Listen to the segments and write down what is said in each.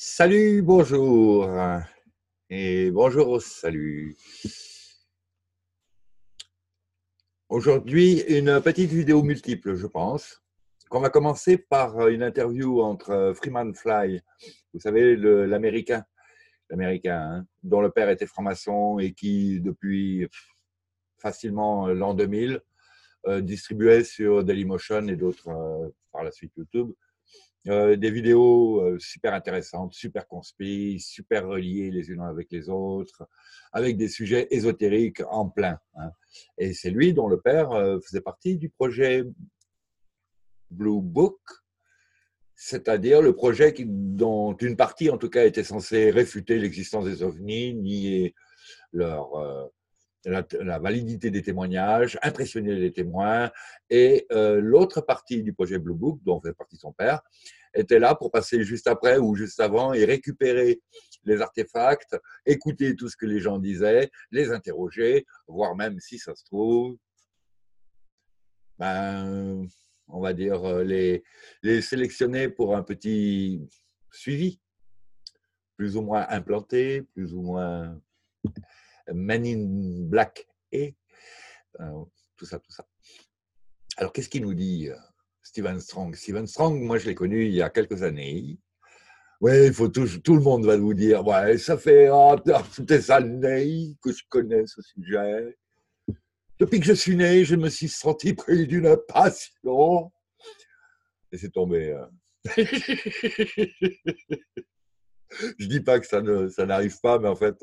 Salut, bonjour et bonjour au salut. Aujourd'hui, une petite vidéo multiple, je pense, qu'on va commencer par une interview entre Freeman Fly, vous savez, l'Américain, hein, dont le père était franc-maçon et qui, depuis facilement l'an 2000, distribuait sur Dailymotion et d'autres par la suite YouTube, des vidéos super intéressantes, super conspires, super reliées les unes avec les autres, avec des sujets ésotériques en plein. Hein. Et c'est lui dont le père faisait partie du projet Blue Book, c'est-à-dire le projet dont une partie en tout cas était censée réfuter l'existence des ovnis, nier leur, la validité des témoignages, impressionner les témoins, et l'autre partie du projet Blue Book, dont faisait partie son père, était là pour passer juste après ou juste avant et récupérer les artefacts, écouter tout ce que les gens disaient, les interroger, voire même, si ça se trouve, ben, on va dire, les sélectionner pour un petit suivi, plus ou moins implanté, plus ou moins Man in Black et tout ça, tout ça. Alors, qu'est-ce qu'il nous dit, Steven Strong? Steven Strong, moi, je l'ai connu il y a quelques années. Oui, il faut tout le monde va vous dire, ouais, ça fait des années que je connais ce sujet. Depuis que je suis né, je me suis senti pris d'une passion. Et c'est tombé. Je dis pas que ça n'arrive pas, mais en fait,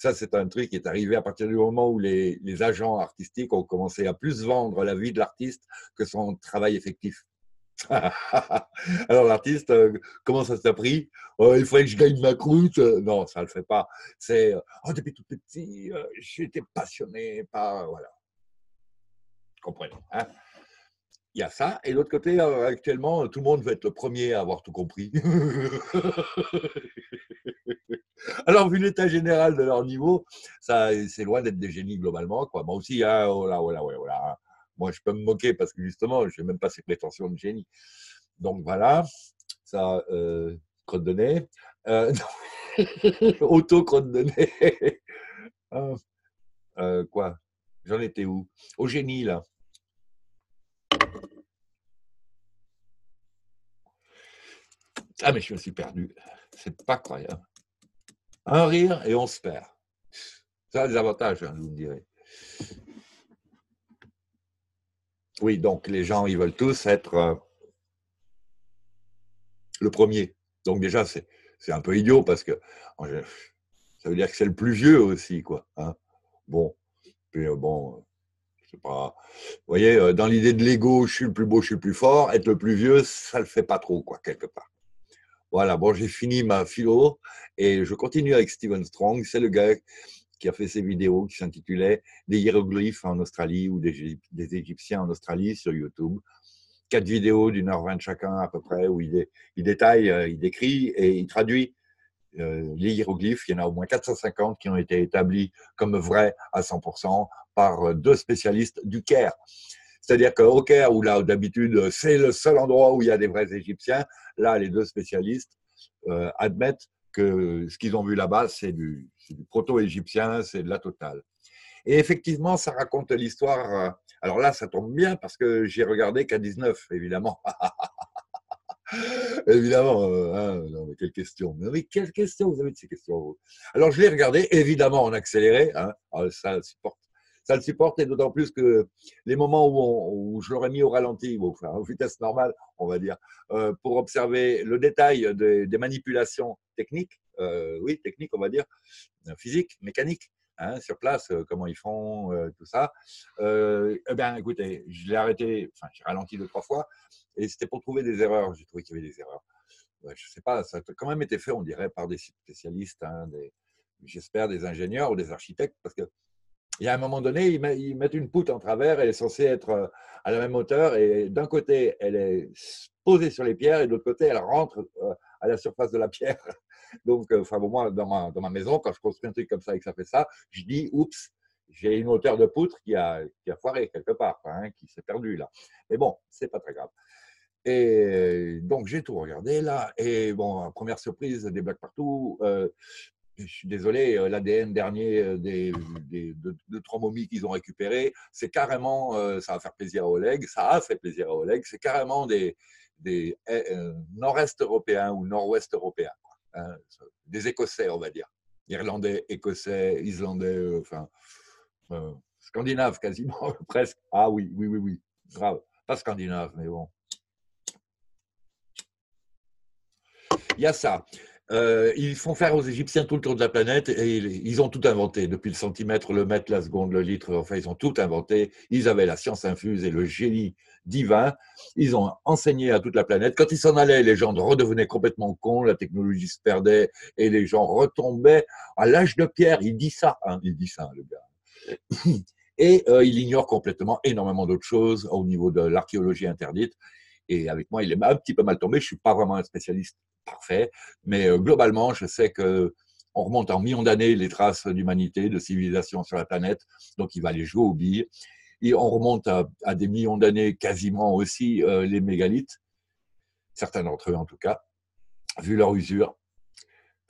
ça, c'est un truc qui est arrivé à partir du moment où les agents artistiques ont commencé à plus vendre la vie de l'artiste que son travail effectif. Alors, l'artiste, comment ça t'a pris? Il faudrait que je gagne ma croûte. Non, ça ne le fait pas. C'est depuis tout petit, j'étais passionné par… Voilà. Comprenez, hein? Il y a ça. Et de l'autre côté, actuellement, tout le monde veut être le premier à avoir tout compris. Alors, vu l'état général de leur niveau, c'est loin d'être des génies globalement, quoi. Moi aussi, hein, oh là. Moi, je peux me moquer parce que justement, je n'ai même pas ces prétentions de génie. Donc voilà, ça, crotte de nez. Auto-crotte de nez. Quoi? J'en étais où? Au génie, là. Ah, mais je me suis perdu. C'est pas croyable. Un rire et on se perd. Ça a des avantages, hein, vous me direz. Oui, donc les gens, ils veulent tous être le premier. Donc déjà, c'est un peu idiot parce que ça veut dire que c'est le plus vieux aussi, quoi. Hein. Bon, puis bon, je sais pas. Vous voyez, dans l'idée de l'ego, je suis le plus beau, je suis le plus fort. Être le plus vieux, ça le fait pas trop, quoi, quelque part. Voilà, bon, j'ai fini ma philo et je continue avec Steven Strong. C'est le gars qui a fait ces vidéos qui s'intitulaient « Des hiéroglyphes en Australie » ou « Des Égyptiens en Australie » sur YouTube. 4 vidéos d'1h20 chacun à peu près où il détaille, il décrit et il traduit les hiéroglyphes. Il y en a au moins 450 qui ont été établis comme vrais à 100% par 2 spécialistes du Caire. C'est-à-dire qu'au Caire, où là, d'habitude, c'est le seul endroit où il y a des vrais Égyptiens, là, les 2 spécialistes admettent que ce qu'ils ont vu là-bas, c'est du proto-égyptien, c'est de la totale. Et effectivement, ça raconte l'histoire. Alors là, ça tombe bien parce que j'ai regardé qu'à 19, évidemment. Évidemment, hein, non, mais quelle question. Mais quelle question vous avez de ces questions? Alors, je l'ai regardé, évidemment, en accéléré. Hein, ça supporte. Ça le supporte, et d'autant plus que les moments où je l'aurais mis au ralenti, bon, enfin, en vitesse normale, on va dire, pour observer le détail des manipulations techniques, oui, techniques, on va dire, physiques, mécaniques, hein, sur place, comment ils font, tout ça. Eh bien, écoutez, je l'ai arrêté, enfin, j'ai ralenti 2-3 fois, et c'était pour trouver des erreurs. J'ai trouvé qu'il y avait des erreurs. Ouais, je ne sais pas, ça a quand même été fait, on dirait, par des spécialistes, hein, j'espère, des ingénieurs ou des architectes, parce que il y a un moment donné, ils mettent une poutre en travers, elle est censée être à la même hauteur, et d'un côté, elle est posée sur les pierres, et de l'autre côté, elle rentre à la surface de la pierre. Donc, enfin, bon, moi, dans ma maison, quand je construis un truc comme ça et que ça fait ça, je dis, oups, j'ai une hauteur de poutre qui a foiré quelque part, hein, qui s'est perdue là. Mais bon, c'est pas très grave. Et donc, j'ai tout regardé là. Et bon, première surprise, des blagues partout. Je suis désolé, l'ADN dernier de trois momies qu'ils ont récupéré, c'est carrément, ça va faire plaisir à Oleg, ça a fait plaisir à Oleg, c'est carrément des nord-est européens ou nord-ouest européens, quoi, hein, des Écossais, on va dire. Irlandais, Écossais, Islandais, enfin, Scandinaves quasiment, presque. Ah oui, grave. Pas Scandinaves, mais bon. Il y a ça. Ils font faire aux Égyptiens tout le tour de la planète et ils ont tout inventé, depuis le centimètre, le mètre, la seconde, le litre, enfin ils ont tout inventé, ils avaient la science infuse et le génie divin, ils ont enseigné à toute la planète, quand ils s'en allaient, les gens redevenaient complètement cons, la technologie se perdait et les gens retombaient à l'âge de pierre, il dit ça le gars, et il ignore complètement énormément d'autres choses au niveau de l'archéologie interdite. Et avec moi, il est un petit peu mal tombé. Je ne suis pas vraiment un spécialiste parfait. Mais globalement, je sais qu'on remonte en millions d'années les traces d'humanité, de civilisation sur la planète. Donc, il va les jouer aux billes. Et on remonte à des millions d'années quasiment aussi les mégalithes. Certains d'entre eux, en tout cas, vu leur usure.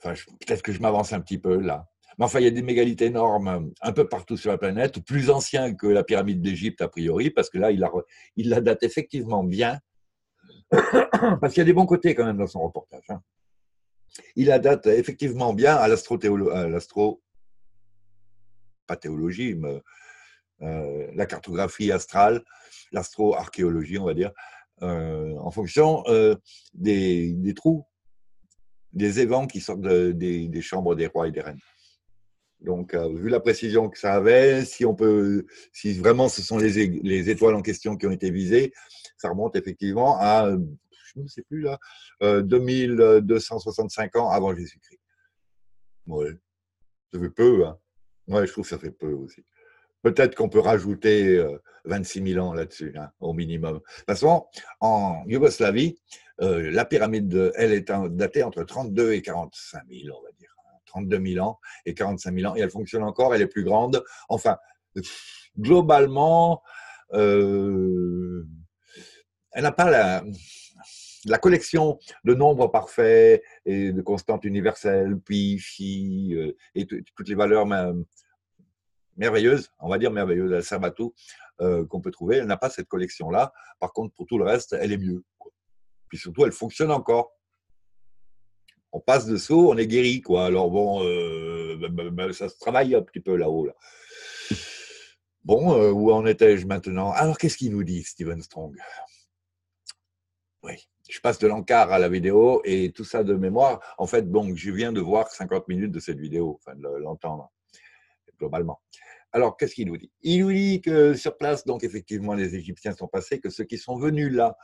Enfin, peut-être que je m'avance un petit peu là. Mais enfin, il y a des mégalithes énormes un peu partout sur la planète, plus anciens que la pyramide d'Égypte, a priori, parce que là, il la date effectivement bien. Parce qu'il y a des bons côtés quand même dans son reportage. Hein. Il adapte effectivement bien à la cartographie astrale, l'astro-archéologie, on va dire, en fonction des trous, des évents qui sortent des chambres des rois et des reines. Donc, vu la précision que ça avait, si vraiment ce sont les étoiles en question qui ont été visées, ça remonte effectivement à, je ne sais plus là, 2265 ans avant Jésus-Christ. Ouais, ça fait peu, hein. Ouais, je trouve que ça fait peu aussi. Peut-être qu'on peut rajouter 26 000 ans là-dessus, hein, au minimum. De toute façon, en Yougoslavie, la pyramide, elle est datée entre 32 et 45 000, on va dire. 32 000 ans et 45 000 ans, et elle fonctionne encore, elle est plus grande. Enfin, globalement, elle n'a pas la collection de nombres parfaits et de constantes universelles, pi, chi, et toutes les valeurs merveilleuses, on va dire merveilleuses, elle sert à tout, qu'on peut trouver. Elle n'a pas cette collection-là. Par contre, pour tout le reste, elle est mieux, quoi. Puis surtout, elle fonctionne encore. On passe de saut, on est guéri, quoi. Alors bon, ça se travaille un petit peu là-haut. Là. Bon, où en étais-je maintenant? Alors, qu'est-ce qu'il nous dit, Steven Strong? Oui, je passe de l'encart à la vidéo et tout ça de mémoire. En fait, donc, je viens de voir 50 minutes de cette vidéo, enfin, de l'entendre, globalement. Alors, qu'est-ce qu'il nous dit? Il nous dit que sur place, donc effectivement, les Égyptiens sont passés, que ceux qui sont venus là,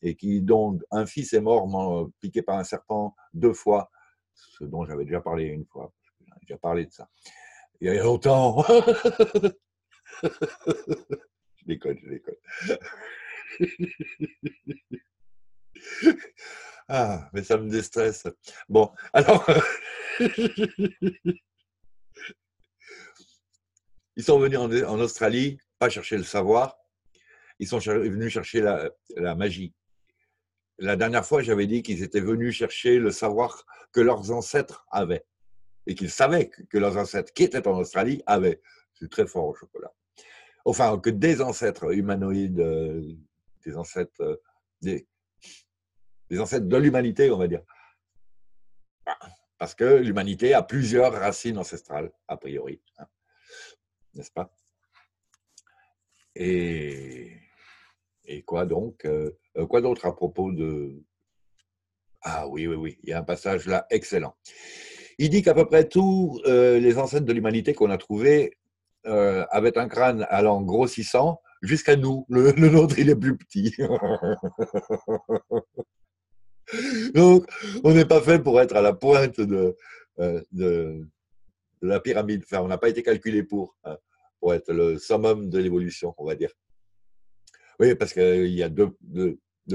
et dont un fils est mort piqué par un serpent 2 fois, ce dont j'avais déjà parlé une fois, j'avais déjà parlé de ça, il y a longtemps. Je déconne, je déconne. Ah, mais ça me déstresse. Bon, alors... Ils sont venus en Australie, pas chercher le savoir, ils sont venus chercher la magie. La dernière fois, j'avais dit qu'ils étaient venus chercher le savoir que leurs ancêtres avaient, et qu'ils savaient que leurs ancêtres qui étaient en Australie avaient. C'est très fort au chocolat. Enfin, que des ancêtres humanoïdes, des ancêtres de l'humanité, on va dire. Parce que l'humanité a plusieurs racines ancestrales, a priori. N'est-ce pas? Et quoi donc? Quoi d'autre à propos de... Ah oui, il y a un passage là excellent. Il dit qu'à peu près tous les ancêtres de l'humanité qu'on a trouvés avaient un crâne allant grossissant jusqu'à nous. Le nôtre, il est plus petit. Donc, on n'est pas fait pour être à la pointe de la pyramide, enfin, on n'a pas été calculé pour être le summum de l'évolution, on va dire. Oui, parce qu'il y a deux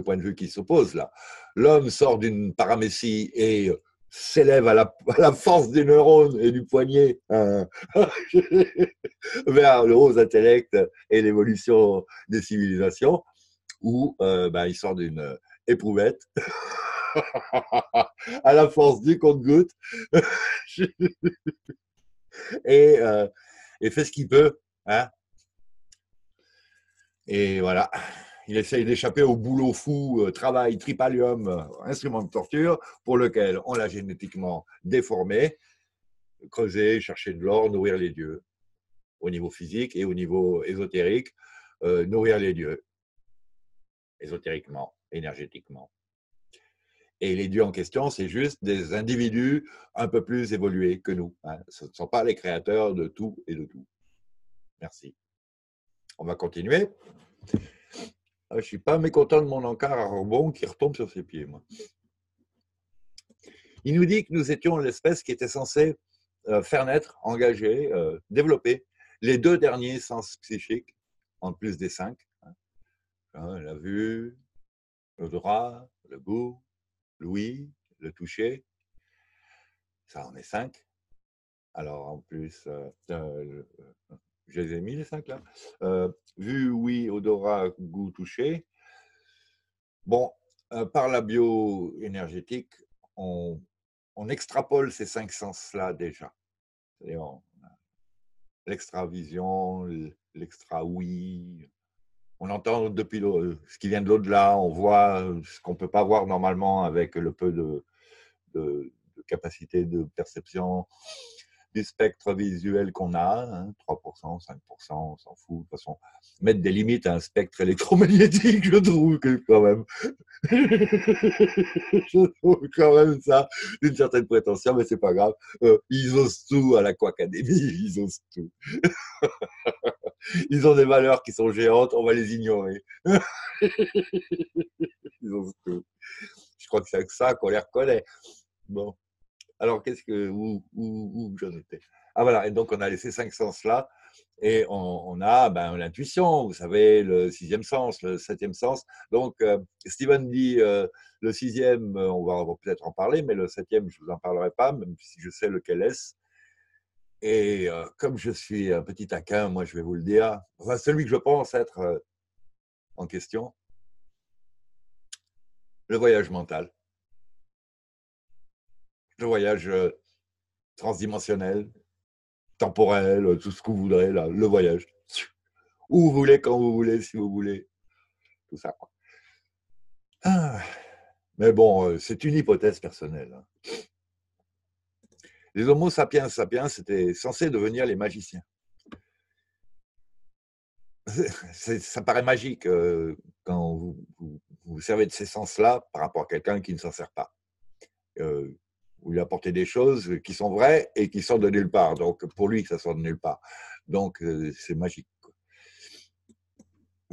points de vue qui s'opposent là. L'homme sort d'une paramécie et s'élève à la force des neurones et du poignet vers le haut intellect et l'évolution des civilisations, où il sort d'une éprouvette. À la force du compte-gouttes. Et fait ce qu'il peut. Hein, et voilà. Il essaye d'échapper au boulot fou, travail, tripalium, instrument de torture, pour lequel on l'a génétiquement déformé, creuser, chercher de l'or, nourrir les dieux, au niveau physique et au niveau ésotérique, nourrir les dieux, ésotériquement, énergétiquement. Et les dieux en question, c'est juste des individus un peu plus évolués que nous. Hein. Ce ne sont pas les créateurs de tout et de tout. Merci. On va continuer. Je ne suis pas mécontent de mon encart à rebond qui retombe sur ses pieds. Moi. Il nous dit que nous étions l'espèce qui était censée faire naître, engager, développer les 2 derniers sens psychiques, en plus des 5. Hein, la vue, l'odorat, le goût, l'ouïe, le toucher. Ça en est 5. Alors en plus, je les ai mis les 5 là. Vue, oui, odorat, goût, toucher. Bon, par la bioénergétique, on extrapole ces 5 sens-là déjà. L'extravision, l'extra-oui. On entend depuis ce qui vient de l'au-delà, on voit ce qu'on ne peut pas voir normalement avec le peu de capacité de perception du spectre visuel qu'on a, hein, 3%, 5%, on s'en fout. De toute façon, mettre des limites à un spectre électromagnétique, je trouve que quand même, je trouve quand même ça d'une certaine prétention, mais c'est pas grave. Ils osent tout à la Quackadémie, ils osent tout. Ils ont des valeurs qui sont géantes, on va les ignorer. Ils osent tout. Je crois que c'est avec ça qu'on les reconnaît. Bon. Alors, qu'est-ce que où j'en étais? Ah voilà, et donc on a laissé 5 sens là, et on a l'intuition, vous savez, le 6e sens, le 7e sens. Donc, Steven dit le 6e, on va peut-être en parler, mais le 7e, je ne vous en parlerai pas, même si je sais lequel est. Et comme je suis un petit taquin, moi je vais vous le dire, enfin, celui que je pense être en question, le voyage mental. Le voyage transdimensionnel, temporel, tout ce que vous voudrez, là, le voyage. Où vous voulez, quand vous voulez, si vous voulez. Tout ça. Ah. Mais bon, c'est une hypothèse personnelle. Les homo sapiens sapiens, c'était censé devenir les magiciens. Ça paraît magique quand vous servez de ces sens-là par rapport à quelqu'un qui ne s'en sert pas. Où il a apporté des choses qui sont vraies et qui sortent de nulle part. Donc, pour lui, ça sort de nulle part. Donc, c'est magique.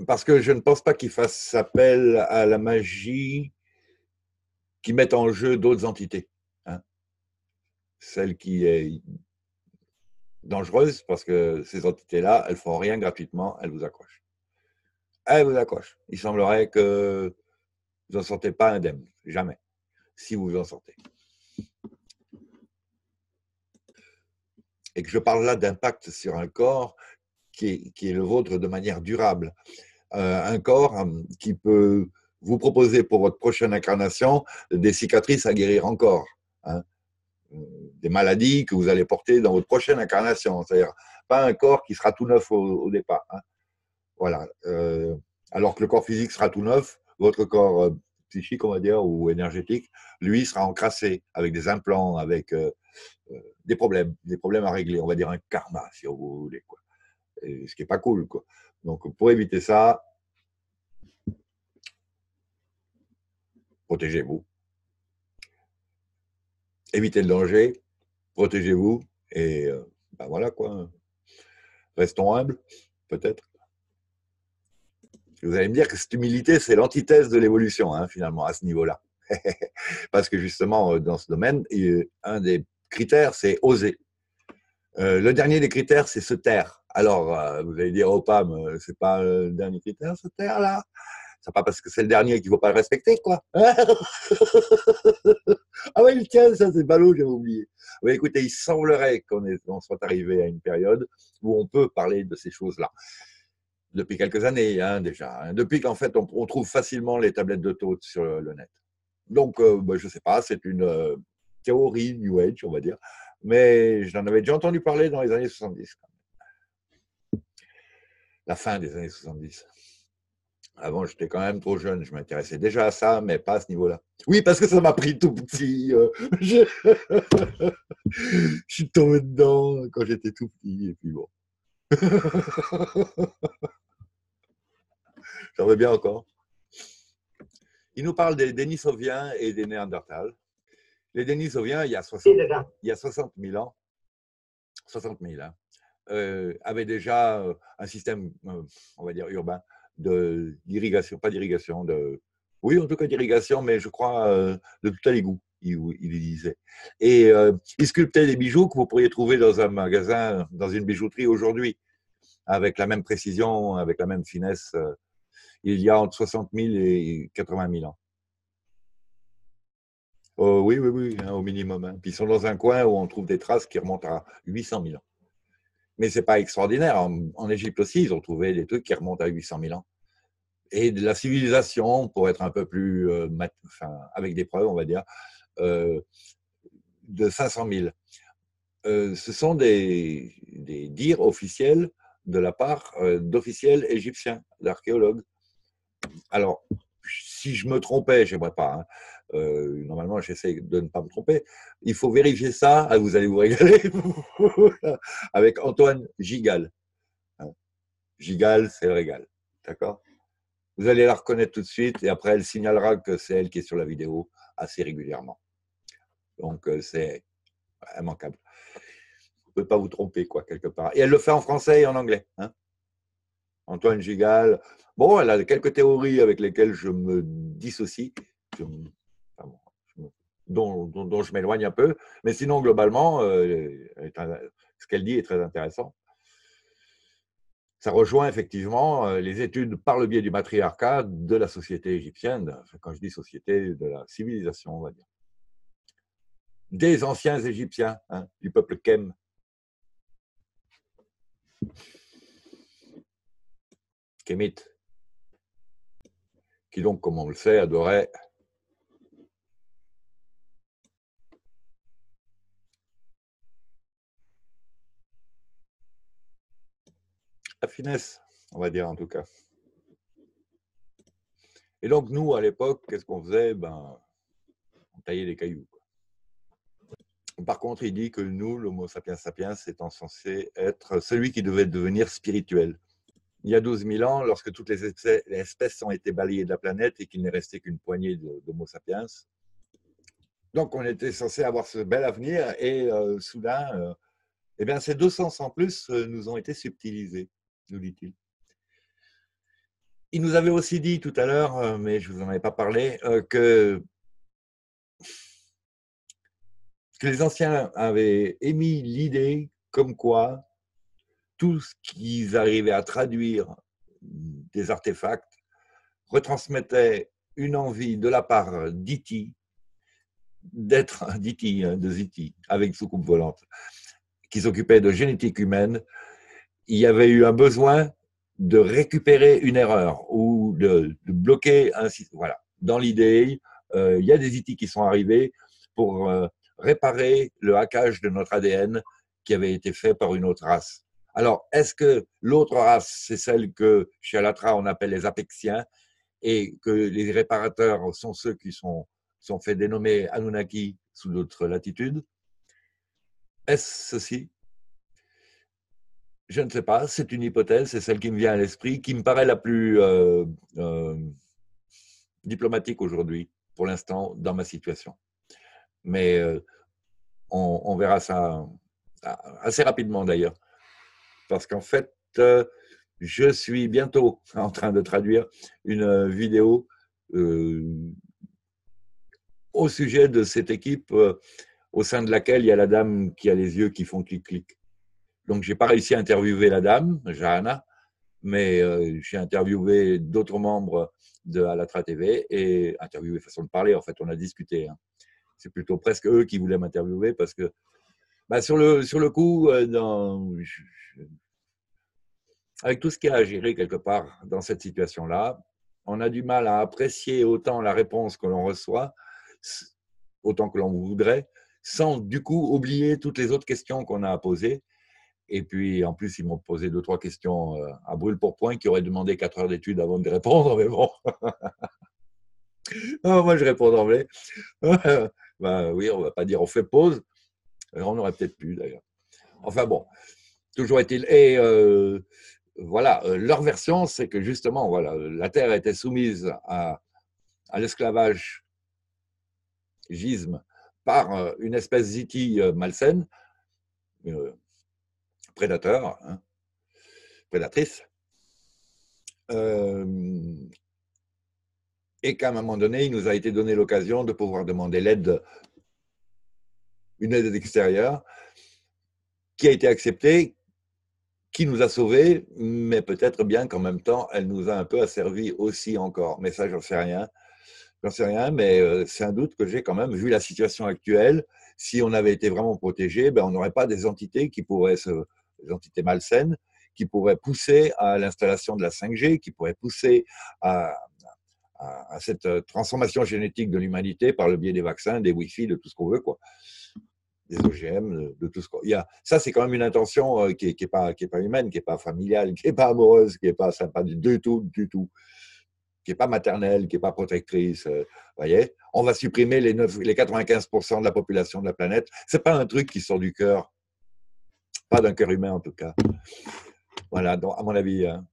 Parce que je ne pense pas qu'il fasse appel à la magie qui mette en jeu d'autres entités. Hein. Celle qui est dangereuse, parce que ces entités-là, elles ne font rien gratuitement, elles vous accrochent. Elles vous accrochent. Il semblerait que vous n'en sortez pas indemne. Jamais. Si vous en sortez. Et que je parle là d'impact sur un corps qui est le vôtre de manière durable. Un corps qui peut vous proposer pour votre prochaine incarnation des cicatrices à guérir encore. Hein, des maladies que vous allez porter dans votre prochaine incarnation. C'est-à-dire pas un corps qui sera tout neuf au départ. Hein. Voilà. Alors que le corps physique sera tout neuf, votre corps psychique, on va dire, ou énergétique, lui sera encrassé avec des implants, avec... des problèmes à régler, on va dire un karma si vous voulez quoi. Et ce qui n'est pas cool quoi. Donc pour éviter ça, protégez-vous, évitez le danger, protégez-vous et ben voilà quoi. Restons humbles peut-être. Vous allez me dire que cette humilité c'est l'antithèse de l'évolution hein, finalement à ce niveau-là. Parce que justement dans ce domaine, un des critères, c'est oser. Le dernier des critères, c'est se taire. Alors, vous allez dire, oh Pam, c'est pas le dernier critère, se taire là. C'est pas parce que c'est le dernier qu'il ne faut pas le respecter, quoi. Ah ouais, il tient, ça, c'est ballot, j'avais oublié. Mais écoutez, il semblerait qu'on soit arrivé à une période où on peut parler de ces choses-là. depuis quelques années hein, déjà, hein, depuis qu'en fait on trouve facilement les tablettes de taux sur le net. Donc, je ne sais pas, c'est une théorie New Age, on va dire, mais j'en avais déjà entendu parler dans les années 70. La fin des années 70. Avant, j'étais quand même trop jeune, je m'intéressais déjà à ça, mais pas à ce niveau-là. Oui, parce que ça m'a pris tout petit. Je suis tombé dedans quand j'étais tout petit, et puis bon. J'en veux bien encore. Il nous parle des Denisoviens et des Néandertals. Les Denisoviens, il y a 60 000 ans, 60 000, hein, avaient déjà un système, on va dire, urbain, d'irrigation, pas d'irrigation, oui, en tout cas d'irrigation, mais je crois de tout à l'égout, il disait. Et ils sculptaient des bijoux que vous pourriez trouver dans un magasin, dans une bijouterie aujourd'hui, avec la même précision, avec la même finesse, il y a entre 60 000 et 80 000 ans. Oui, oui, oui, hein, au minimum. Hein. Puis ils sont dans un coin où on trouve des traces qui remontent à 800 000 ans. Mais ce n'est pas extraordinaire. En Égypte aussi, ils ont trouvé des trucs qui remontent à 800 000 ans. Et de la civilisation, pour être un peu plus, avec des preuves, on va dire, de 500 000. Ce sont des dires officiels de la part d'officiels égyptiens, d'archéologues. Alors, si je me trompais, je n'aimerais pas, hein, normalement j'essaie de ne pas me tromper, il faut vérifier ça, ah, vous allez vous régaler, avec Antoine Gigal. Gigal, c'est le régal, d'accord? Vous allez la reconnaître tout de suite et après elle signalera que c'est elle qui est sur la vidéo assez régulièrement. Donc c'est immanquable. Vous ne pouvez pas vous tromper, quoi, quelque part. Et elle le fait en français et en anglais, hein. Antoine Gigal, bon, elle a quelques théories avec lesquelles je me dissocie, dont je m'éloigne un peu, mais sinon, globalement, ce qu'elle dit est très intéressant. Ça rejoint effectivement les études par le biais du matriarcat de la société égyptienne, quand je dis société, de la civilisation, on va dire. Des anciens Égyptiens, hein, du peuple Khem. Kémit, qui donc, comme on le sait, adorait la finesse, on va dire en tout cas. Et donc nous, à l'époque, qu'est-ce qu'on faisait? Ben, on taillait des cailloux. Par contre, il dit que nous, l'homo sapiens sapiens, étant censé être celui qui devait devenir spirituel. Il y a 12 000 ans, lorsque toutes les espèces ont été balayées de la planète et qu'il n'est resté qu'une poignée d'homo sapiens. Donc, on était censé avoir ce bel avenir et soudain, eh bien, ces deux sens en plus nous ont été subtilisés, nous dit-il. Il nous avait aussi dit tout à l'heure, mais je ne vous en avais pas parlé, que les anciens avaient émis l'idée comme quoi tout ce qu'ils arrivaient à traduire des artefacts retransmettait une envie de la part d'Iti, de Ziti, avec soucoupe volante, qui s'occupait de génétique humaine. Il y avait eu un besoin de récupérer une erreur ou de bloquer un système. Voilà. Dans l'idée, il y a des Iti qui sont arrivés pour réparer le hackage de notre ADN qui avait été fait par une autre race. Alors, est-ce que l'autre race, c'est celle que chez Alatra on appelle les Apexiens et que les réparateurs sont ceux qui sont fait dénommer Anunnaki sous d'autres latitudes? Est-ce ceci? Je ne sais pas, c'est une hypothèse, c'est celle qui me vient à l'esprit, qui me paraît la plus diplomatique aujourd'hui, pour l'instant, dans ma situation. Mais on verra ça assez rapidement d'ailleurs. Parce qu'en fait, je suis bientôt en train de traduire une vidéo au sujet de cette équipe au sein de laquelle il y a la dame qui a les yeux qui font clic-clic. Donc, je n'ai pas réussi à interviewer la dame, Jana, mais j'ai interviewé d'autres membres de Alatra TV et interviewé façon de parler, en fait, on a discuté. Hein. C'est plutôt presque eux qui voulaient m'interviewer parce que bah sur le coup, avec tout ce qu'il y a à gérer quelque part dans cette situation-là, on a du mal à apprécier autant la réponse que l'on reçoit, autant que l'on voudrait, sans du coup oublier toutes les autres questions qu'on a à poser. Et puis, en plus, ils m'ont posé 2-3 questions à brûle-pourpoint qui auraient demandé 4 heures d'études avant de répondre, mais bon. Ah, moi, je réponds d'emblée. Ben, oui, on ne va pas dire on fait pause. On aurait peut-être pu, d'ailleurs. Enfin bon, toujours est-il. Et voilà, leur version, c'est que justement, voilà, la Terre était soumise à l'esclavagisme par une espèce ziti malsaine, prédateur, hein, prédatrice, et qu'à un moment donné, il nous a été donné l'occasion de pouvoir demander l'aide, une aide extérieure, qui a été acceptée, qui nous a sauvés, mais peut-être bien qu'en même temps, elle nous a un peu asservis aussi encore. Mais ça, j'en sais rien, mais c'est un doute que j'ai quand même, vu la situation actuelle. Si on avait été vraiment protégé, ben on n'aurait pas des entités qui pourraient des entités malsaines, qui pourraient pousser à l'installation de la 5G, qui pourraient pousser à cette transformation génétique de l'humanité par le biais des vaccins, des Wi-Fi, de tout ce qu'on veut, quoi. Des OGM, de tout ce qu'on... Ça, c'est quand même une intention qui est pas humaine, qui n'est pas familiale, qui n'est pas amoureuse, qui n'est pas sympa du tout, qui n'est pas maternelle, qui n'est pas protectrice. Voyez, on va supprimer les 95% de la population de la planète. Ce n'est pas un truc qui sort du cœur, pas d'un cœur humain en tout cas. Voilà, donc, à mon avis... Hein.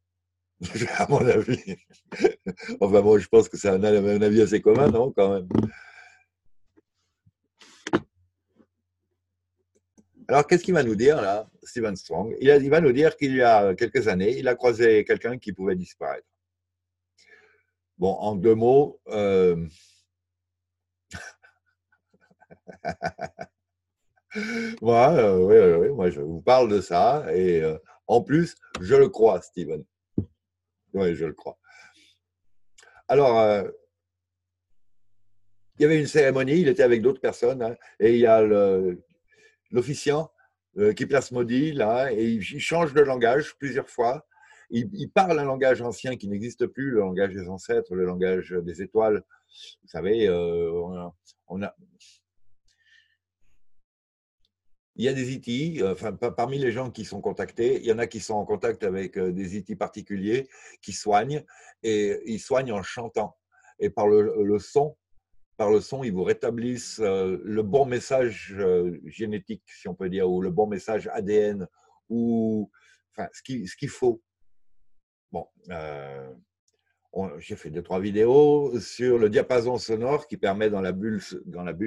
À mon avis. Enfin bon, je pense que c'est un avis assez commun, non, quand même. Alors, qu'est-ce qu'il va nous dire, là, Steven Strong ? Il va nous dire qu'il y a quelques années, il a croisé quelqu'un qui pouvait disparaître. Bon, en 2 mots, moi, je vous parle de ça, et en plus, je le crois, Steven. Oui, je le crois. Alors, il y avait une cérémonie, il était avec d'autres personnes, hein, et il y a l'officiant qui plasmodie, là, et il change de langage plusieurs fois. Il parle un langage ancien qui n'existe plus, le langage des ancêtres, le langage des étoiles. Vous savez, il y a des ET, enfin, parmi les gens qui sont contactés, il y en a qui sont en contact avec des ET particuliers qui soignent, et ils soignent en chantant. Et par le son, ils vous rétablissent le bon message génétique, si on peut dire, ou le bon message ADN, ou enfin, ce qu'il faut. Bon, j'ai fait 2-3 vidéos sur le diapason sonore qui permet dans la bulle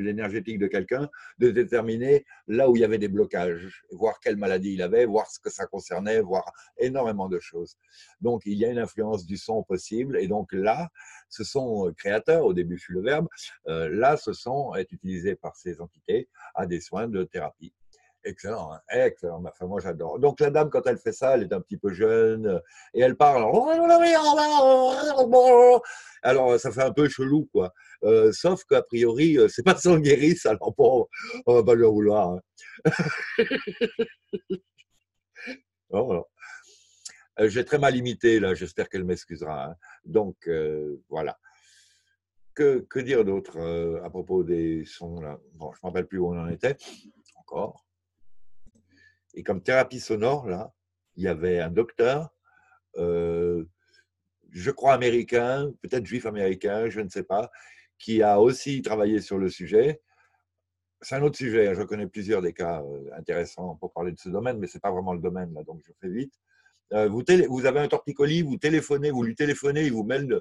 énergétique de quelqu'un de déterminer là où il y avait des blocages, voir quelle maladie il avait, voir ce que ça concernait, voir énormément de choses. Donc, il y a une influence du son possible. Et donc là, ce son créateur, au début fut le verbe, là, ce son est utilisé par ces entités à des soins de thérapie. Excellent, hein, excellent. Enfin, moi, j'adore. Donc, la dame, quand elle fait ça, elle est un petit peu jeune et elle parle. Alors, ça fait un peu chelou, quoi. Sauf qu'a priori, c'est pas son guérisse, alors bon, on va pas le vouloir. Hein. Bon, alors. J'ai très mal imité, là. J'espère qu'elle m'excusera. Hein. Donc, voilà. Que dire d'autre à propos des sons, là ? Bon, je ne me rappelle plus où on en était. Encore. Et comme thérapie sonore, là, il y avait un docteur, je crois américain, peut-être juif américain, je ne sais pas, qui a aussi travaillé sur le sujet. C'est un autre sujet, je connais plusieurs des cas intéressants pour parler de ce domaine, mais ce n'est pas vraiment le domaine, là, donc je fais vite. Vous avez un torticolis, vous lui téléphonez, il vous met le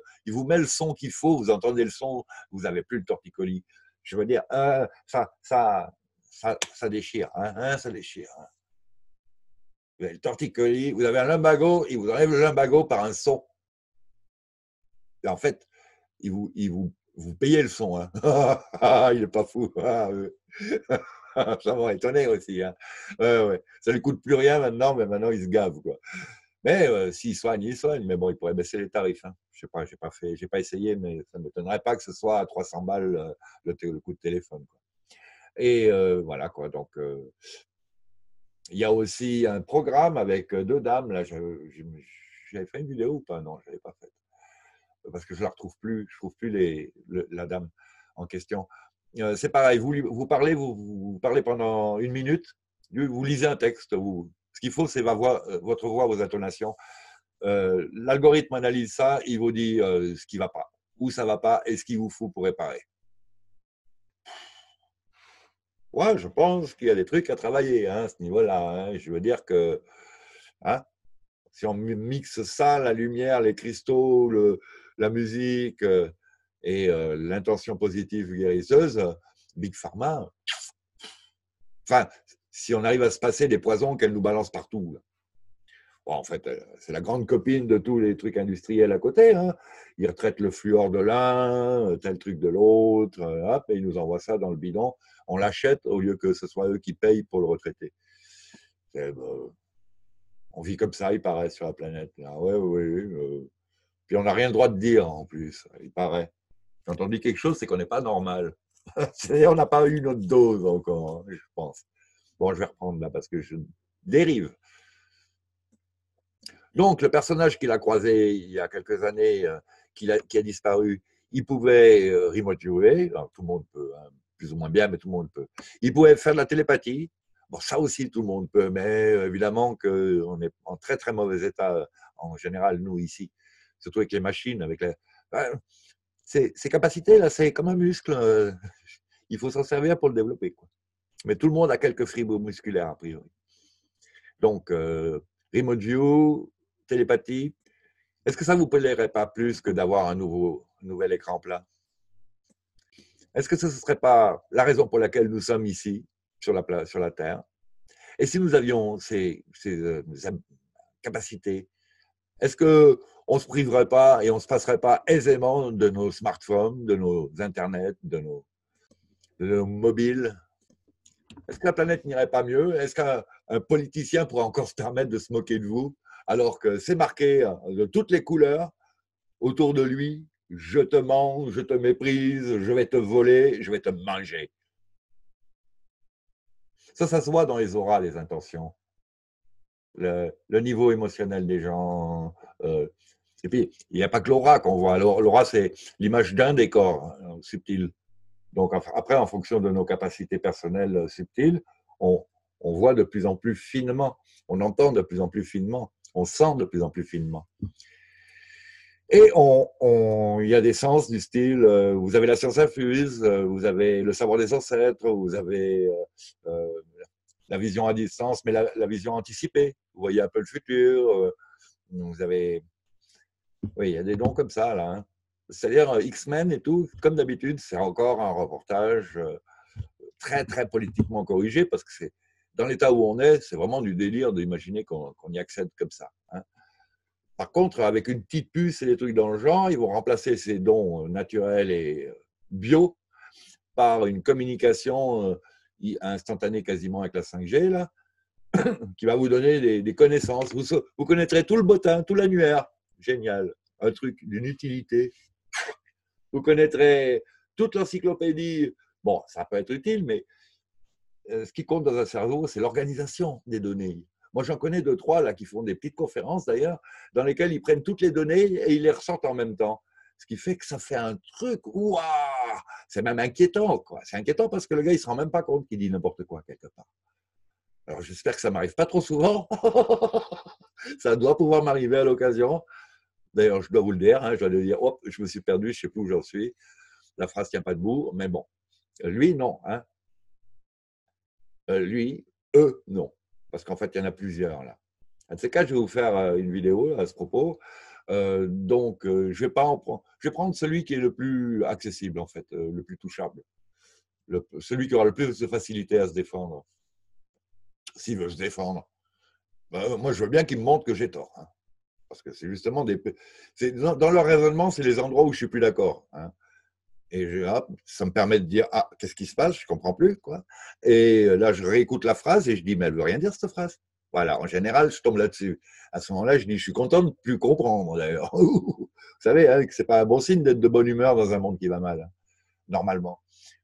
son qu'il faut, vous entendez le son, vous n'avez plus le torticolis. Je veux dire, ça déchire, hein, ça déchire. Hein. Vous avez le torticolis, vous avez un lumbago, il vous enlève le lumbago par un son. Et en fait, vous payez le son. Hein. Il n'est pas fou. Ça m'a étonné aussi. Hein. Ouais. Ça ne lui coûte plus rien maintenant, mais maintenant, il se gave. Quoi. Mais s'il soigne, il soigne. Mais bon, il pourrait baisser les tarifs. Hein. Je ne sais pas, je n'ai pas essayé, mais ça ne m'étonnerait pas que ce soit à 300 balles le coup de téléphone. Quoi. Et voilà, quoi. Donc, Il y a aussi un programme avec deux dames. Là, j'avais fait une vidéo ou pas? Non, je ne l'avais pas faite. Parce que je ne la retrouve plus. Je ne trouve plus la dame en question. C'est pareil. Vous parlez pendant une minute. Vous lisez un texte. Ce qu'il faut, c'est votre voix, vos intonations. L'algorithme analyse ça. Il vous dit ce qui ne va pas, où ça ne va pas et ce qu'il vous faut pour réparer. Ouais, je pense qu'il y a des trucs à travailler à ce niveau-là. Je veux dire que si on mixe ça, la lumière, les cristaux, la musique et l'intention positive guérisseuse, Big Pharma, enfin, si on arrive à se passer des poisons qu'elle nous balance partout. Bon, en fait, c'est la grande copine de tous les trucs industriels à côté. Ils retraitent le fluor de l'un, tel truc de l'autre, hop, et ils nous envoient ça dans le bidon. On l'achète au lieu que ce soit eux qui payent pour le retraiter. On vit comme ça, il paraît, sur la planète. Oui. Puis on n'a rien le droit de dire, en plus, il paraît. Quand on dit quelque chose, c'est qu'on n'est pas normal. On n'a pas eu notre dose encore, je pense. Bon, je vais reprendre là, parce que je dérive. Donc, le personnage qu'il a croisé il y a quelques années, qui a disparu, il pouvait remote viewer. Tout le monde peut... plus ou moins bien, mais tout le monde peut. Il pouvait faire de la télépathie. Bon, ça aussi, tout le monde peut, mais évidemment qu'on est en très, très mauvais état, en général, nous, ici. Surtout avec les machines, avec les... Ces capacités-là, c'est comme un muscle. Il faut s'en servir pour le développer, quoi. Mais tout le monde a quelques fibres musculaires, a priori. Donc, remote view, télépathie. Est-ce que ça ne vous plairait pas plus que d'avoir un nouvel écran plat ? Est-ce que ce ne serait pas la raison pour laquelle nous sommes ici, sur la Terre? Et si nous avions ces capacités, est-ce qu'on ne se priverait pas et on ne se passerait pas aisément de nos smartphones, de nos internets, de nos mobiles? Est-ce que la planète n'irait pas mieux? Est-ce qu'un politicien pourrait encore se permettre de se moquer de vous, alors que c'est marqué de toutes les couleurs autour de lui? Je te mens, je te méprise, je vais te voler, je vais te manger. Ça se voit dans les auras, les intentions. Le niveau émotionnel des gens. Et puis, il n'y a pas que l'aura qu'on voit. L'aura, c'est l'image d'un décor subtil. Donc, après, en fonction de nos capacités personnelles subtiles, on voit de plus en plus finement, on entend de plus en plus finement, on sent de plus en plus finement. Et il y a des sens du style, vous avez la science infuse, vous avez le savoir des ancêtres, vous avez la vision à distance, mais la vision anticipée. Vous voyez un peu le futur. Vous avez... Oui, il y a des noms comme ça, là. C'est-à-dire X-Men et tout, comme d'habitude, c'est encore un reportage très, très politiquement corrigé, parce que c'est dans l'état où on est, c'est vraiment du délire d'imaginer qu'on y accède comme ça. Par contre, avec une petite puce et des trucs dans le genre, ils vont remplacer ces dons naturels et bio par une communication instantanée quasiment avec la 5G, là, qui va vous donner des connaissances. Vous connaîtrez tout le bottin, tout l'annuaire. Génial. Un truc d'une utilité. Vous connaîtrez toute l'encyclopédie. Bon, ça peut être utile, mais ce qui compte dans un cerveau, c'est l'organisation des données. Moi, j'en connais deux, trois là, qui font des petites conférences, d'ailleurs, dans lesquelles ils prennent toutes les données et ils les ressortent en même temps. Ce qui fait que ça fait un truc, ouah, c'est même inquiétant, quoi. C'est inquiétant parce que le gars, il ne se rend même pas compte qu'il dit n'importe quoi, quelque part. Alors, j'espère que ça ne m'arrive pas trop souvent. Ça doit pouvoir m'arriver à l'occasion. D'ailleurs, je dois vous le dire, je dois lui dire, hop, je me suis perdu, je ne sais plus où j'en suis. La phrase ne tient pas debout, mais bon. Lui, non. Lui, eux, non. Parce qu'en fait, il y en a plusieurs, là. En ces cas, je vais vous faire une vidéo à ce propos. Donc, je vais pas en prendre. Je vais prendre celui qui est le plus accessible, en fait, le plus touchable. Celui qui aura le plus de facilité à se défendre. S'il veut se défendre. Ben, moi, je veux bien qu'il me montre que j'ai tort. Parce que c'est justement des... Dans leur raisonnement, c'est les endroits où je ne suis plus d'accord. Et ça me permet de dire, ah, qu'est-ce qui se passe? Je ne comprends plus, quoi. Et là, je réécoute la phrase et je dis, mais elle ne veut rien dire, cette phrase. Voilà, en général, je tombe là-dessus. À ce moment-là, je dis, je suis content de ne plus comprendre, d'ailleurs. Vous savez, que ce n'est pas un bon signe d'être de bonne humeur dans un monde qui va mal, normalement.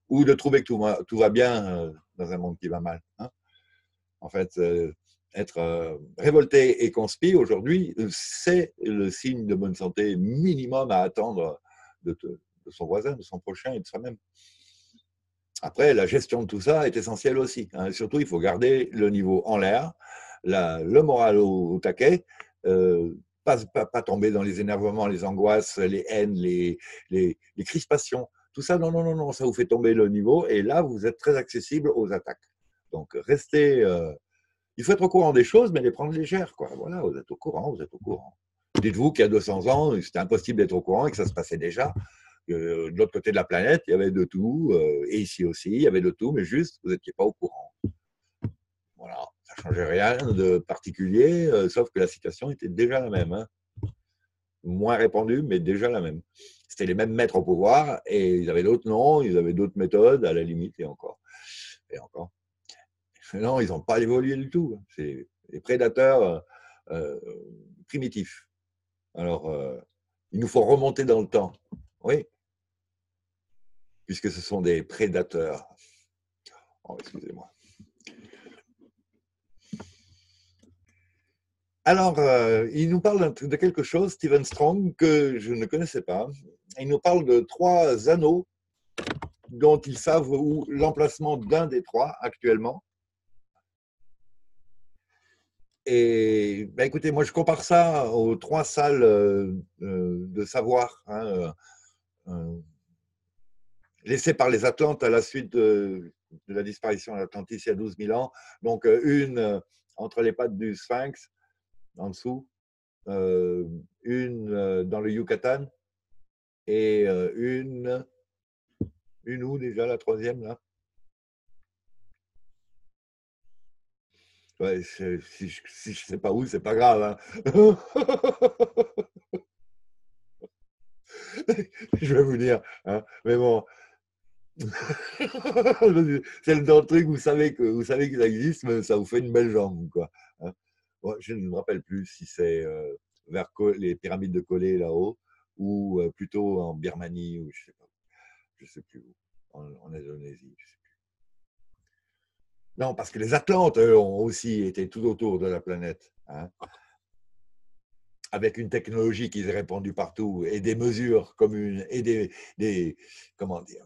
Ou de trouver que tout va bien dans un monde qui va mal. en fait, être révolté et conspi aujourd'hui, c'est le signe de bonne santé minimum à attendre de son voisin, de son prochain et de soi-même. Après, la gestion de tout ça est essentielle aussi. Hein. Surtout, il faut garder le niveau en l'air, le moral au taquet, pas tomber dans les énervements, les angoisses, les haines, les crispations. Tout ça, non, ça vous fait tomber le niveau et là, vous êtes très accessible aux attaques. Donc, restez... il faut être au courant des choses, mais les prendre légères, quoi. Voilà, vous êtes au courant, vous êtes au courant. Dites-vous qu'il y a 200 ans, c'était impossible d'être au courant et que ça se passait déjà. De l'autre côté de la planète, il y avait de tout, et ici aussi, il y avait de tout, mais juste, vous n'étiez pas au courant. Voilà, ça ne changeait rien de particulier, sauf que la situation était déjà la même. Hein. Moins répandue, mais déjà la même. C'était les mêmes maîtres au pouvoir, et ils avaient d'autres noms, ils avaient d'autres méthodes, à la limite, et encore. Et encore. Non, ils n'ont pas évolué du tout. C'est des prédateurs primitifs. Alors, il nous faut remonter dans le temps. Oui, puisque ce sont des prédateurs. Oh, excusez-moi. Alors, il nous parle de quelque chose, Steven Strong, que je ne connaissais pas. Il nous parle de 3 anneaux dont ils savent où l'emplacement d'un des 3 actuellement. Et bah, écoutez, moi je compare ça aux 3 salles de savoir, hein, laissées par les Atlantes à la suite de la disparition de l'Atlantis il y a 12 000 ans. Donc une entre les pattes du Sphinx, en dessous, une dans le Yucatan, et une où déjà, la 3e là. Ouais, si je ne sais pas où, c'est pas grave. Hein. Je vais vous dire. Hein, mais bon, c'est le genre de truc, vous savez qu'il existe, mais ça vous fait une belle jambe. Quoi. Hein. Bon, je ne me rappelle plus si c'est vers les pyramides de Kholé là-haut, ou plutôt en Birmanie, ou je ne sais plus où, en Indonésie, je ne sais plus. Non, parce que les Atlantes, eux, ont aussi été tout autour de la planète, hein, avec une technologie qui s'est répandue partout et des mesures communes et des comment dire,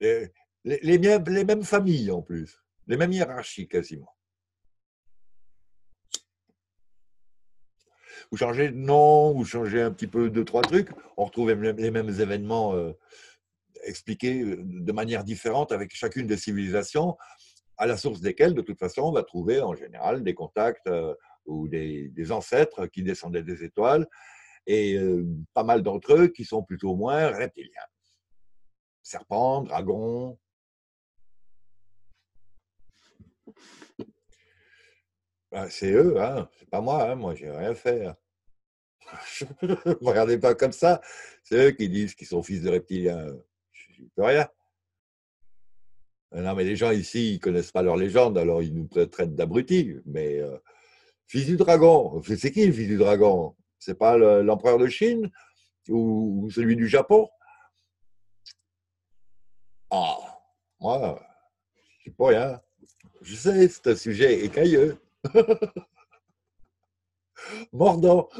les mêmes familles en plus, les mêmes hiérarchies quasiment. Vous changez de nom, vous changez un petit peu 2-3 trucs, on retrouve les mêmes événements expliqués de manière différente avec chacune des civilisations, à la source desquelles, de toute façon, on va trouver en général des contacts ou des ancêtres qui descendaient des étoiles, et pas mal d'entre eux qui sont plutôt moins reptiliens. Serpents, dragons. Ben, c'est eux, hein, c'est pas moi, hein, moi j'ai rien fait. Hein. Ne regardez pas comme ça, c'est eux qui disent qu'ils sont fils de reptiliens. Je ne peux rien. Non, mais les gens ici, ils ne connaissent pas leur légende, alors ils nous traitent d'abrutis. Mais fils du dragon, c'est qui le fils du dragon? C'est pas l'empereur de Chine ou celui du Japon? Ah, moi, je ne sais pas rien. Je sais, c'est un sujet écailleux. Mordant.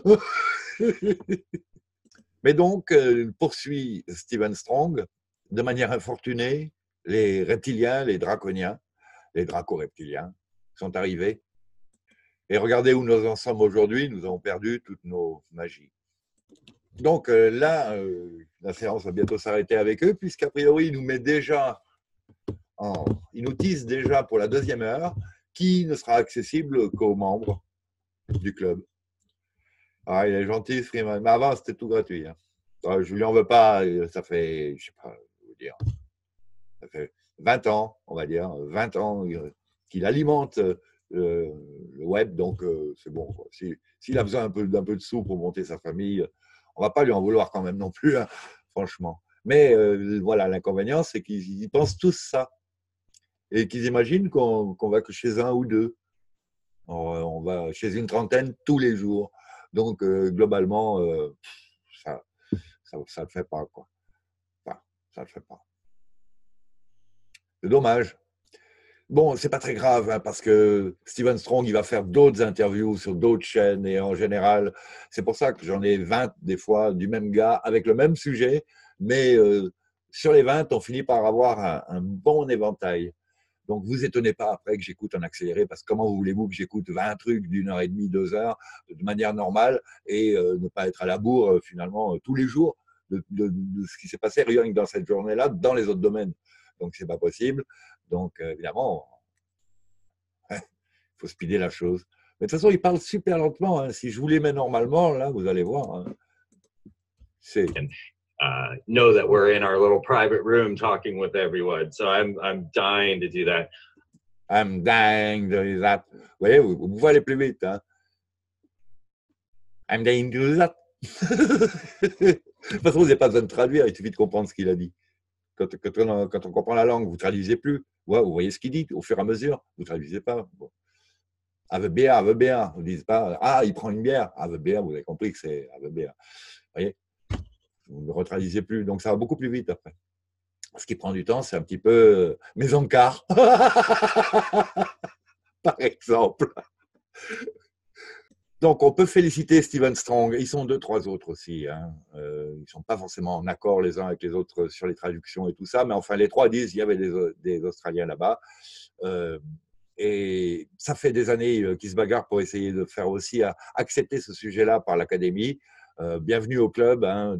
Mais donc, poursuit Steven Strong, de manière infortunée, les reptiliens, les draconiens, les draco-reptiliens sont arrivés. Et regardez où nous en sommes aujourd'hui, nous avons perdu toutes nos magies. Donc là, la séance va bientôt s'arrêter avec eux, puisqu'a priori, il nous met déjà, il nous tease déjà pour la 2e heure, qui ne sera accessible qu'aux membres du club. Ah, il est gentil, Freeman. Mais avant, c'était tout gratuit. Hein. Alors, je ne lui en veux pas. Ça fait, je ne sais pas vous dire, ça fait 20 ans, on va dire, 20 ans qu'il alimente le web. Donc, c'est bon. S'il a besoin d'un peu de sous pour monter sa famille, on ne va pas lui en vouloir quand même non plus, hein, franchement. Mais voilà, l'inconvénient, c'est qu'ils pensent tous ça. Et qu'ils imaginent qu'on va que chez un ou deux. On va chez une trentaine tous les jours. Donc, globalement, ça ne le fait pas, quoi. Enfin, ça ne le fait pas. C'est dommage. Bon, c'est pas très grave, hein, parce que Steven Strong, il va faire d'autres interviews sur d'autres chaînes et en général, c'est pour ça que j'en ai 20 des fois du même gars avec le même sujet, mais sur les 20, on finit par avoir un bon éventail. Donc, vous étonnez pas après que j'écoute en accéléré, parce que comment voulez-vous que j'écoute 20 trucs d'1h30, 2 heures de manière normale et ne pas être à la bourre finalement tous les jours de ce qui s'est passé rien que dans cette journée-là, dans les autres domaines. Donc, c'est pas possible. Donc, évidemment, il faut speeder la chose. Mais de toute façon, il parle super lentement. Hein. Si je vous les mets normalement, là, vous allez voir. Hein. C'est... know that we're in our little private room talking with everyone. So I'm dying to do that. I'm dying to do that. Vous voyez, vous pouvez aller plus vite. Hein. I'm dying to do that. De toute façon, vous n'avez pas besoin de traduire. Il suffit de comprendre ce qu'il a dit. Quand on comprend la langue, vous ne traduisez plus. Ouais, vous voyez ce qu'il dit au fur et à mesure. Vous ne traduisez pas. Bon. Have a beer. Vous ne dites pas, ah, il prend une bière. Have a beer, vous avez compris que c'est have a beer. Vous voyez, vous ne retraduisez plus. Donc, ça va beaucoup plus vite après. Ce qui prend du temps, c'est un petit peu mes encarts. Par exemple. Donc, on peut féliciter Steven Strong. Ils sont 2, 3 autres aussi. Hein. Ils ne sont pas forcément en accord les uns avec les autres sur les traductions et tout ça. Mais enfin, les 3 disent qu'il y avait des Australiens là-bas. Et ça fait des années qu'ils se bagarrent pour essayer de faire aussi accepter ce sujet-là par l'Académie. Bienvenue au club. Hein,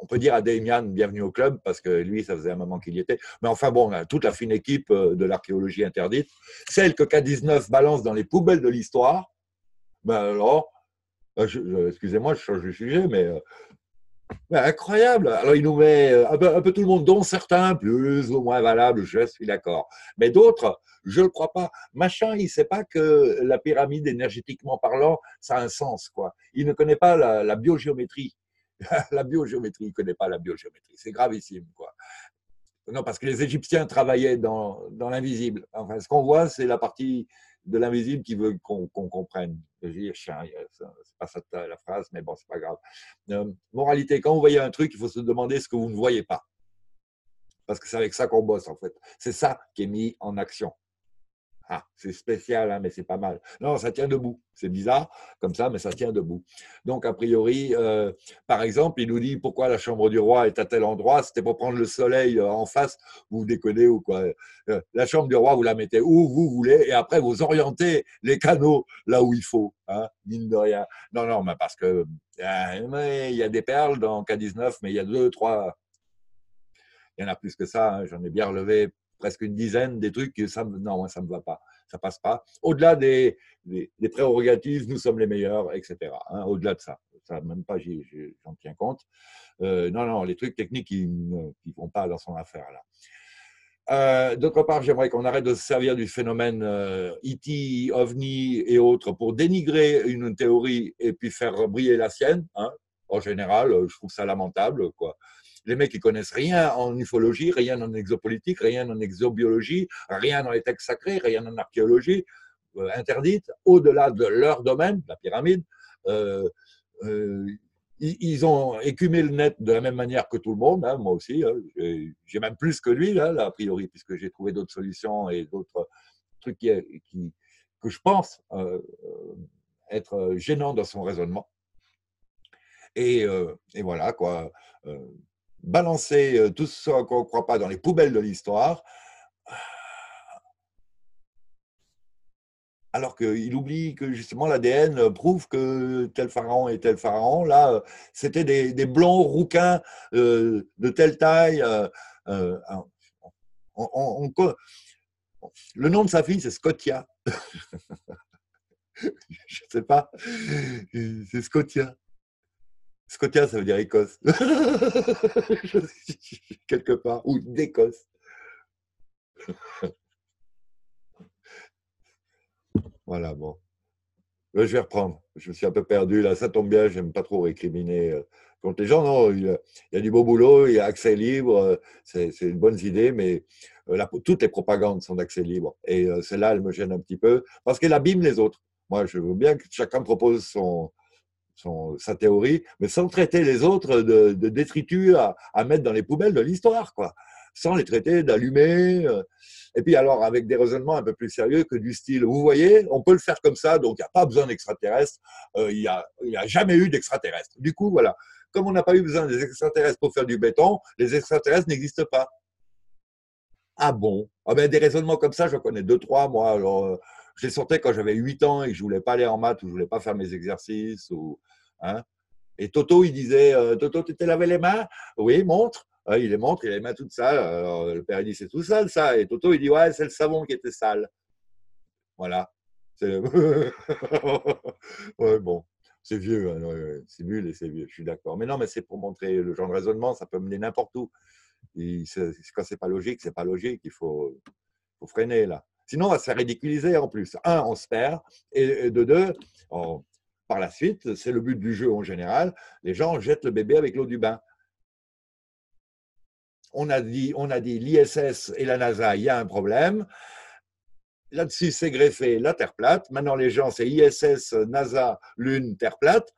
on peut dire à Damien, bienvenue au club, parce que lui, ça faisait un moment qu'il y était. Mais enfin, bon, toute la fine équipe de l'archéologie interdite, celle que K19 balance dans les poubelles de l'histoire, ben alors, excusez-moi, je change de sujet, mais ben incroyable. Alors, il nous met un peu tout le monde, dont certains, plus ou moins valables, je suis d'accord. Mais d'autres, je ne le crois pas. Machin, il ne sait pas que la pyramide, énergétiquement parlant, ça a un sens, quoi. Il ne connaît pas la biogéométrie. La biogéométrie, il ne connaît pas la biogéométrie. C'est gravissime, quoi. Non, parce que les Égyptiens travaillaient dans l'invisible. Enfin, ce qu'on voit, c'est la partie de l'invisible qui veut qu'on comprenne. Je veux dire, chien, c'est pas ça la phrase, mais bon, c'est pas grave. Moralité, quand vous voyez un truc, il faut se demander ce que vous ne voyez pas. Parce que c'est avec ça qu'on bosse, en fait. C'est ça qui est mis en action. Ah, c'est spécial, hein, mais c'est pas mal. Non, ça tient debout. C'est bizarre comme ça, mais ça tient debout. Donc, a priori, par exemple, il nous dit pourquoi la chambre du roi est à tel endroit. C'était pour prendre le soleil en face. Vous déconnez ou quoi. La chambre du roi, vous la mettez où vous voulez et après, vous orientez les canaux là où il faut. Hein, mine de rien. Non, non, mais parce que il y a des perles dans K19, mais il y a 2, 3. Il y en a plus que ça. Hein, j'en ai bien relevé. Presque une dizaine des trucs, que ça, non, ça ne me va pas, ça ne passe pas. Au-delà des prérogatives, nous sommes les meilleurs, etc. Hein, au-delà de ça, même pas, j'en tiens compte. Non, les trucs techniques, ils ne vont pas dans son affaire, là. D'autre part, j'aimerais qu'on arrête de se servir du phénomène E.T., OVNI et autres pour dénigrer une théorie et puis faire briller la sienne. Hein. En général, je trouve ça lamentable, quoi. Les mecs, ils connaissent rien en ufologie, rien en exopolitique, rien en exobiologie, rien dans les textes sacrés, rien en archéologie interdite, au-delà de leur domaine, la pyramide. Ils ont écumé le net de la même manière que tout le monde, hein, moi aussi. Hein, j'ai même plus que lui, là, a priori, puisque j'ai trouvé d'autres solutions et d'autres trucs que je pense être gênants dans son raisonnement. Et voilà, quoi. Balancer tout ce qu'on ne croit pas dans les poubelles de l'histoire, alors qu'il oublie que justement l'ADN prouve que tel pharaon, là, c'était des blonds rouquins de telle taille. Le nom de sa fille, c'est Scotia. Je ne sais pas, c'est Scotia. Scotia, ça veut dire Écosse, quelque part, ou d'Écosse. Voilà, bon. Je vais reprendre, je me suis un peu perdu, là, ça tombe bien, j'aime pas trop récriminer contre les gens, non, il y a du beau boulot, il y a accès libre, c'est une bonne idée, mais toutes les propagandes sont d'accès libre, et celle-là, elle me gêne un petit peu, parce qu'elle abîme les autres. Moi, je veux bien que chacun propose sa théorie, mais sans traiter les autres de détritus à mettre dans les poubelles de l'histoire, quoi. sans les traiter d'allumés. Et puis alors, avec des raisonnements un peu plus sérieux que du style, vous voyez, on peut le faire comme ça, donc il n'y a pas besoin d'extraterrestres, il n'y a jamais eu d'extraterrestres. Du coup, voilà, comme on n'a pas eu besoin des extraterrestres pour faire du béton, les extraterrestres n'existent pas. Ah bon? Ah ben, des raisonnements comme ça, j'en connais deux, trois, moi. Alors, je les sortais quand j'avais 8 ans et que je ne voulais pas aller en maths ou je ne voulais pas faire mes exercices. Ou, hein. Et Toto, il disait, Toto, tu t'es lavé les mains? Oui, montre. Il les montre, il a les mains toutes sales. Alors, le père, il dit, c'est tout sale, ça. Et Toto, il dit, ouais, c'est le savon qui était sale. Voilà. C'est ouais, bon, c'est vieux. Hein, ouais, c'est nul et c'est vieux, je suis d'accord. Mais non, mais c'est pour montrer le genre de raisonnement, ça peut mener n'importe où. Et quand c'est pas logique, c'est pas logique. Il faut freiner, là. Sinon, on va se faire ridiculiser, en plus. Un, on se perd. Et de deux, par la suite, c'est le but du jeu en général, les gens jettent le bébé avec l'eau du bain. On a dit l'ISS et la NASA, il y a un problème. Là-dessus, c'est greffé la Terre plate. Maintenant, les gens, c'est ISS, NASA, Lune, Terre plate.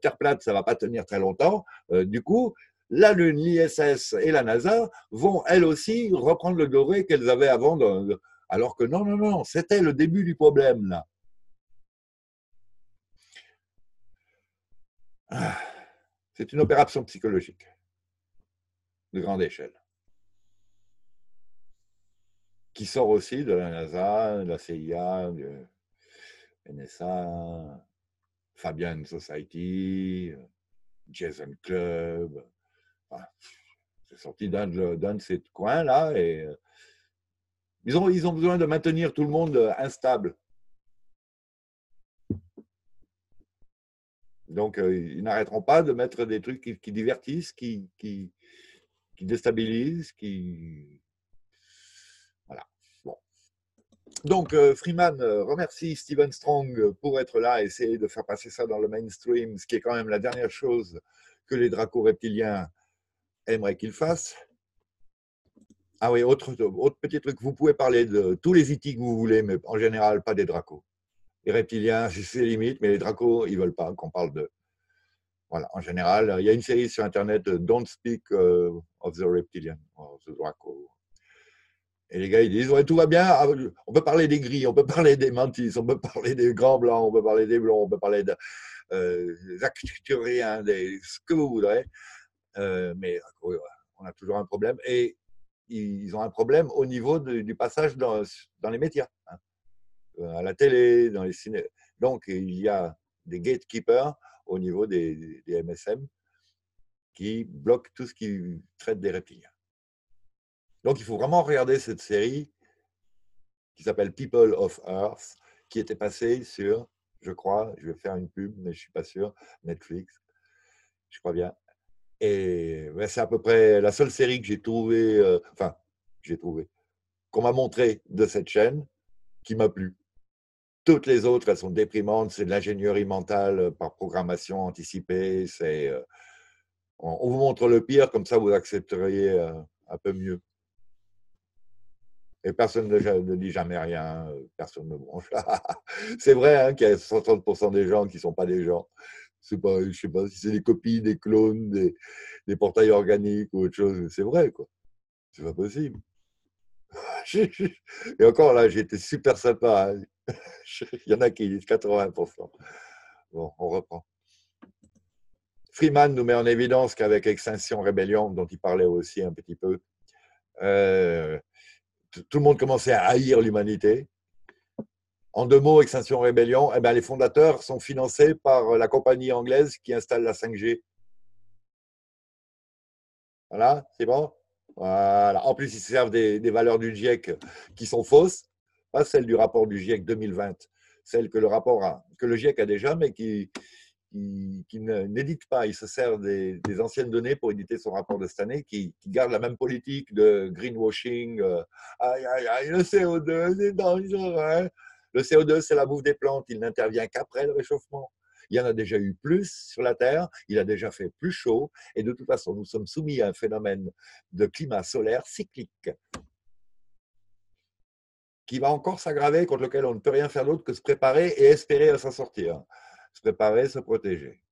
Terre plate, ça ne va pas tenir très longtemps. Du coup, la Lune, l'ISS et la NASA vont, elles aussi, reprendre le doré qu'elles avaient avant. Alors que non, non, non, c'était le début du problème, là. C'est une opération psychologique. De grande échelle, qui sort aussi de la NASA, de la CIA, de NSA, Fabian Society, Jason Club. Enfin, c'est sorti d'un de ces coins-là et ils ont besoin de maintenir tout le monde instable. Donc, ils n'arrêteront pas de mettre des trucs qui divertissent, qui déstabilise, qui... Voilà. Bon. Donc, Freeman remercie Steven Strong pour être là, essayer de faire passer ça dans le mainstream, ce qui est quand même la dernière chose que les draco-reptiliens aimeraient qu'ils fassent. Ah oui, autre petit truc, vous pouvez parler de tous les itis que vous voulez, mais en général, pas des dracos. Les reptiliens, c'est limite, mais les dracos, ils ne veulent pas qu'on parle d'eux. Voilà, en général, il y a une série sur Internet, Don't Speak of the Reptilian, of the Draco. Et les gars, ils disent, ouais, tout va bien, on peut parler des gris, on peut parler des mantis, on peut parler des grands blancs, on peut parler des blonds, on peut parler des acturiens, ce que vous voudrez. Mais oui, on a toujours un problème. Et ils ont un problème au niveau du passage dans les médias, hein, à la télé, dans les ciné. Donc, il y a des gatekeepers au niveau des MSM qui bloquent tout ce qui traite des reptiliens. Donc il faut vraiment regarder cette série qui s'appelle People of Earth, qui était passée sur, je crois, je vais faire une pub, mais je ne suis pas sûr, Netflix, je crois bien. Et ben, c'est à peu près la seule série que j'ai trouvée, qu'on m'a montrée de cette chaîne, qui m'a plu. Toutes les autres, elles sont déprimantes, c'est de l'ingénierie mentale par programmation anticipée, on vous montre le pire, comme ça vous accepteriez un peu mieux. Et personne ne dit jamais rien, personne ne bronche. C'est vrai hein, qu'il y a 60% des gens qui ne sont pas des gens. Je ne sais pas si c'est des copies, des clones, des portails organiques ou autre chose, c'est vrai quoi. C'est pas possible. Et encore là, j'ai été super sympa. Hein. Il y en a qui disent 80%. Bon, on reprend. Freeman nous met en évidence qu'avec Extinction Rebellion, dont il parlait aussi un petit peu, tout le monde commençait à haïr l'humanité. En deux mots, Extinction Rebellion, eh ben, les fondateurs sont financés par la compagnie anglaise qui installe la 5G. Voilà, c'est bon ? Voilà. En plus, ils servent des valeurs du GIEC qui sont fausses, pas celles du rapport du GIEC 2020, celles que le GIEC a déjà, mais qui n'édite pas. Il se sert des anciennes données pour éditer son rapport de cette année, qui garde la même politique de greenwashing. Aïe, aïe, aïe, le CO2, c'est dangereux. Hein, le CO2, c'est la bouffe des plantes. Il n'intervient qu'après le réchauffement. Il y en a déjà eu plus sur la Terre, il a déjà fait plus chaud, et de toute façon, nous sommes soumis à un phénomène de climat solaire cyclique qui va encore s'aggraver, contre lequel on ne peut rien faire d'autre que se préparer et espérer à s'en sortir. Se préparer, se protéger.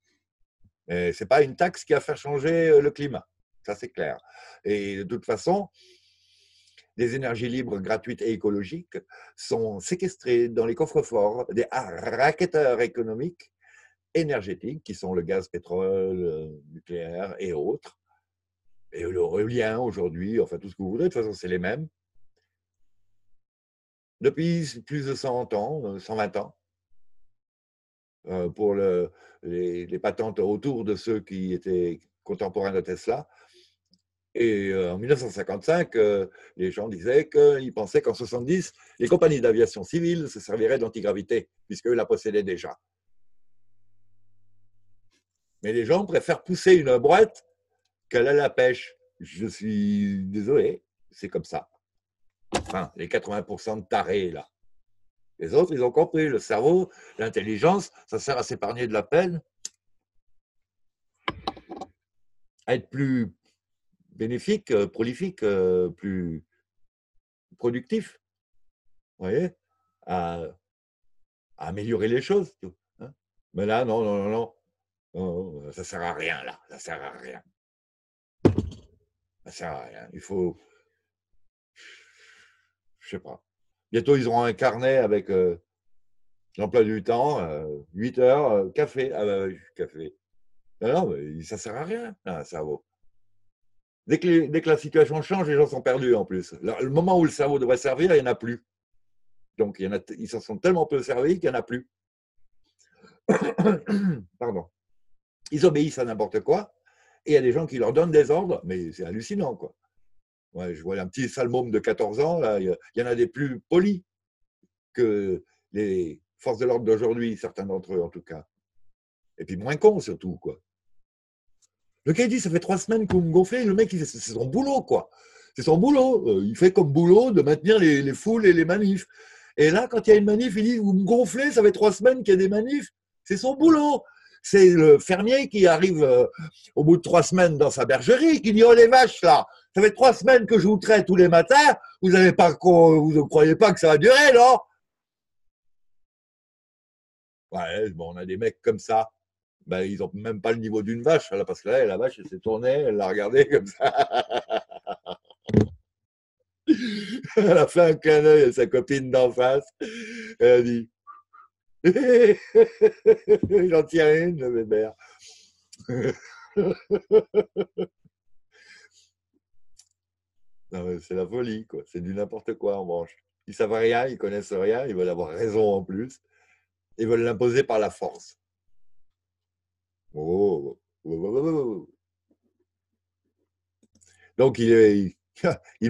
Et ce n'est pas une taxe qui va faire changer le climat. ça c'est clair. Et de toute façon, les énergies libres, gratuites et écologiques sont séquestrées dans les coffres forts des racketteurs économiques énergétiques qui sont le gaz, pétrole, nucléaire et autres, et l'éolien aujourd'hui, enfin tout ce que vous voudrez, de toute façon c'est les mêmes. Depuis plus de 100 ans, 120 ans, pour les patentes autour de ceux qui étaient contemporains de Tesla. Et en 1955, les gens disaient qu'ils pensaient qu'en 70, les compagnies d'aviation civile se serviraient d'antigravité, puisqu'eux la possédaient déjà. Mais les gens préfèrent pousser une boîte qu'aller à la pêche. Je suis désolé, c'est comme ça. Enfin, les 80% de tarés, là. Les autres, ils ont compris. Le cerveau, l'intelligence, ça sert à s'épargner de la peine, à être plus bénéfique, prolifique, plus productif. Vous voyez, à améliorer les choses. Hein? Mais là, non, ça ne sert à rien, là. Ça ne sert à rien. Ça ne sert à rien. Il faut... Je ne sais pas. Bientôt, ils auront un carnet avec l'emploi du temps, 8 heures, café. Ah ben, café. Non, mais ça ne sert à rien, le cerveau. Dès que la situation change, les gens sont perdus en plus. Le moment où le cerveau devrait servir, il n'y en a plus. Donc, ils s'en sont tellement peu servis qu'il n'y en a plus. Pardon. Ils obéissent à n'importe quoi et il y a des gens qui leur donnent des ordres, mais c'est hallucinant, quoi. Ouais, je vois un petit salmôme de 14 ans, là, il y en a des plus polis que les forces de l'ordre d'aujourd'hui, certains d'entre eux en tout cas. Et puis moins cons surtout, quoi. Le gars dit, ça fait 3 semaines qu'on me gonflait, le mec, c'est son boulot, quoi. C'est son boulot. Il fait comme boulot de maintenir les foules et les manifs. Et là, quand il y a une manif, il dit, vous me gonflez, ça fait 3 semaines qu'il y a des manifs. C'est son boulot. C'est le fermier qui arrive au bout de 3 semaines dans sa bergerie, qui dit, oh les vaches, là, ça fait 3 semaines que je vous traite tous les matins, vous ne croyez pas que ça va durer, non? Ouais, bon, on a des mecs comme ça. Ben, ils n'ont même pas le niveau d'une vache, là, parce que là, la vache, elle s'est tournée, elle l'a regardée comme ça. Elle a fait un clin d'œil à sa copine d'en face. Elle a dit, il en tire une, le bébé. C'est la folie, quoi. C'est du n'importe quoi en branche. Ils ne savent rien, ils ne connaissent rien, ils veulent avoir raison en plus. Ils veulent l'imposer par la force. Oh. Donc, il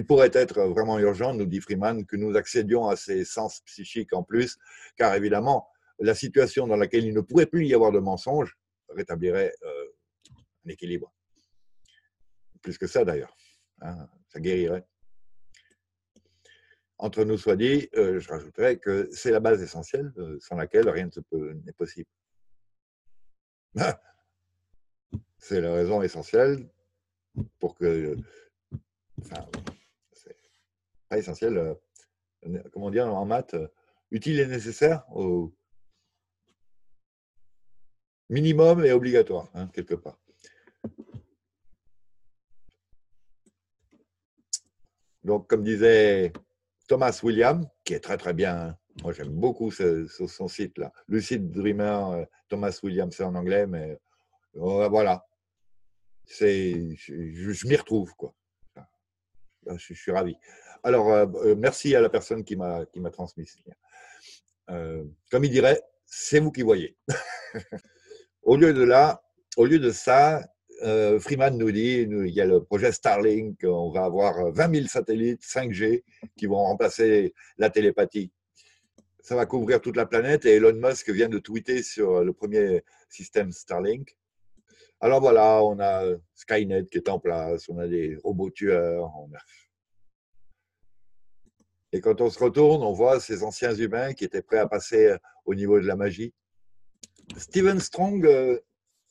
pourrait être vraiment urgent, nous dit Freeman, que nous accédions à ces sens psychiques en plus, car évidemment, la situation dans laquelle il ne pourrait plus y avoir de mensonges rétablirait un équilibre. Plus que ça, d'ailleurs. Hein, ça guérirait. Entre nous soit dit, je rajouterais que c'est la base essentielle sans laquelle rien n'est possible. C'est la raison essentielle pour que... Enfin, c'est pas essentiel, comment dire en maths, utile et nécessaire au minimum et obligatoire, hein, quelque part. Donc, comme disait Thomas William, qui est très très bien, moi j'aime beaucoup son site là, Lucid Dreamer, Thomas William, c'est en anglais, mais voilà, je m'y retrouve, quoi. Je suis ravi. Alors, merci à la personne qui m'a transmis ce lien. Comme il dirait, c'est vous qui voyez. Au lieu de ça, Freeman nous dit, il y a le projet Starlink, on va avoir 20 000 satellites 5G qui vont remplacer la télépathie. Ça va couvrir toute la planète et Elon Musk vient de tweeter sur le premier système Starlink. Alors voilà, on a Skynet qui est en place, on a des robots tueurs. Et quand on se retourne, on voit ces anciens humains qui étaient prêts à passer au niveau de la magie. Steven Strong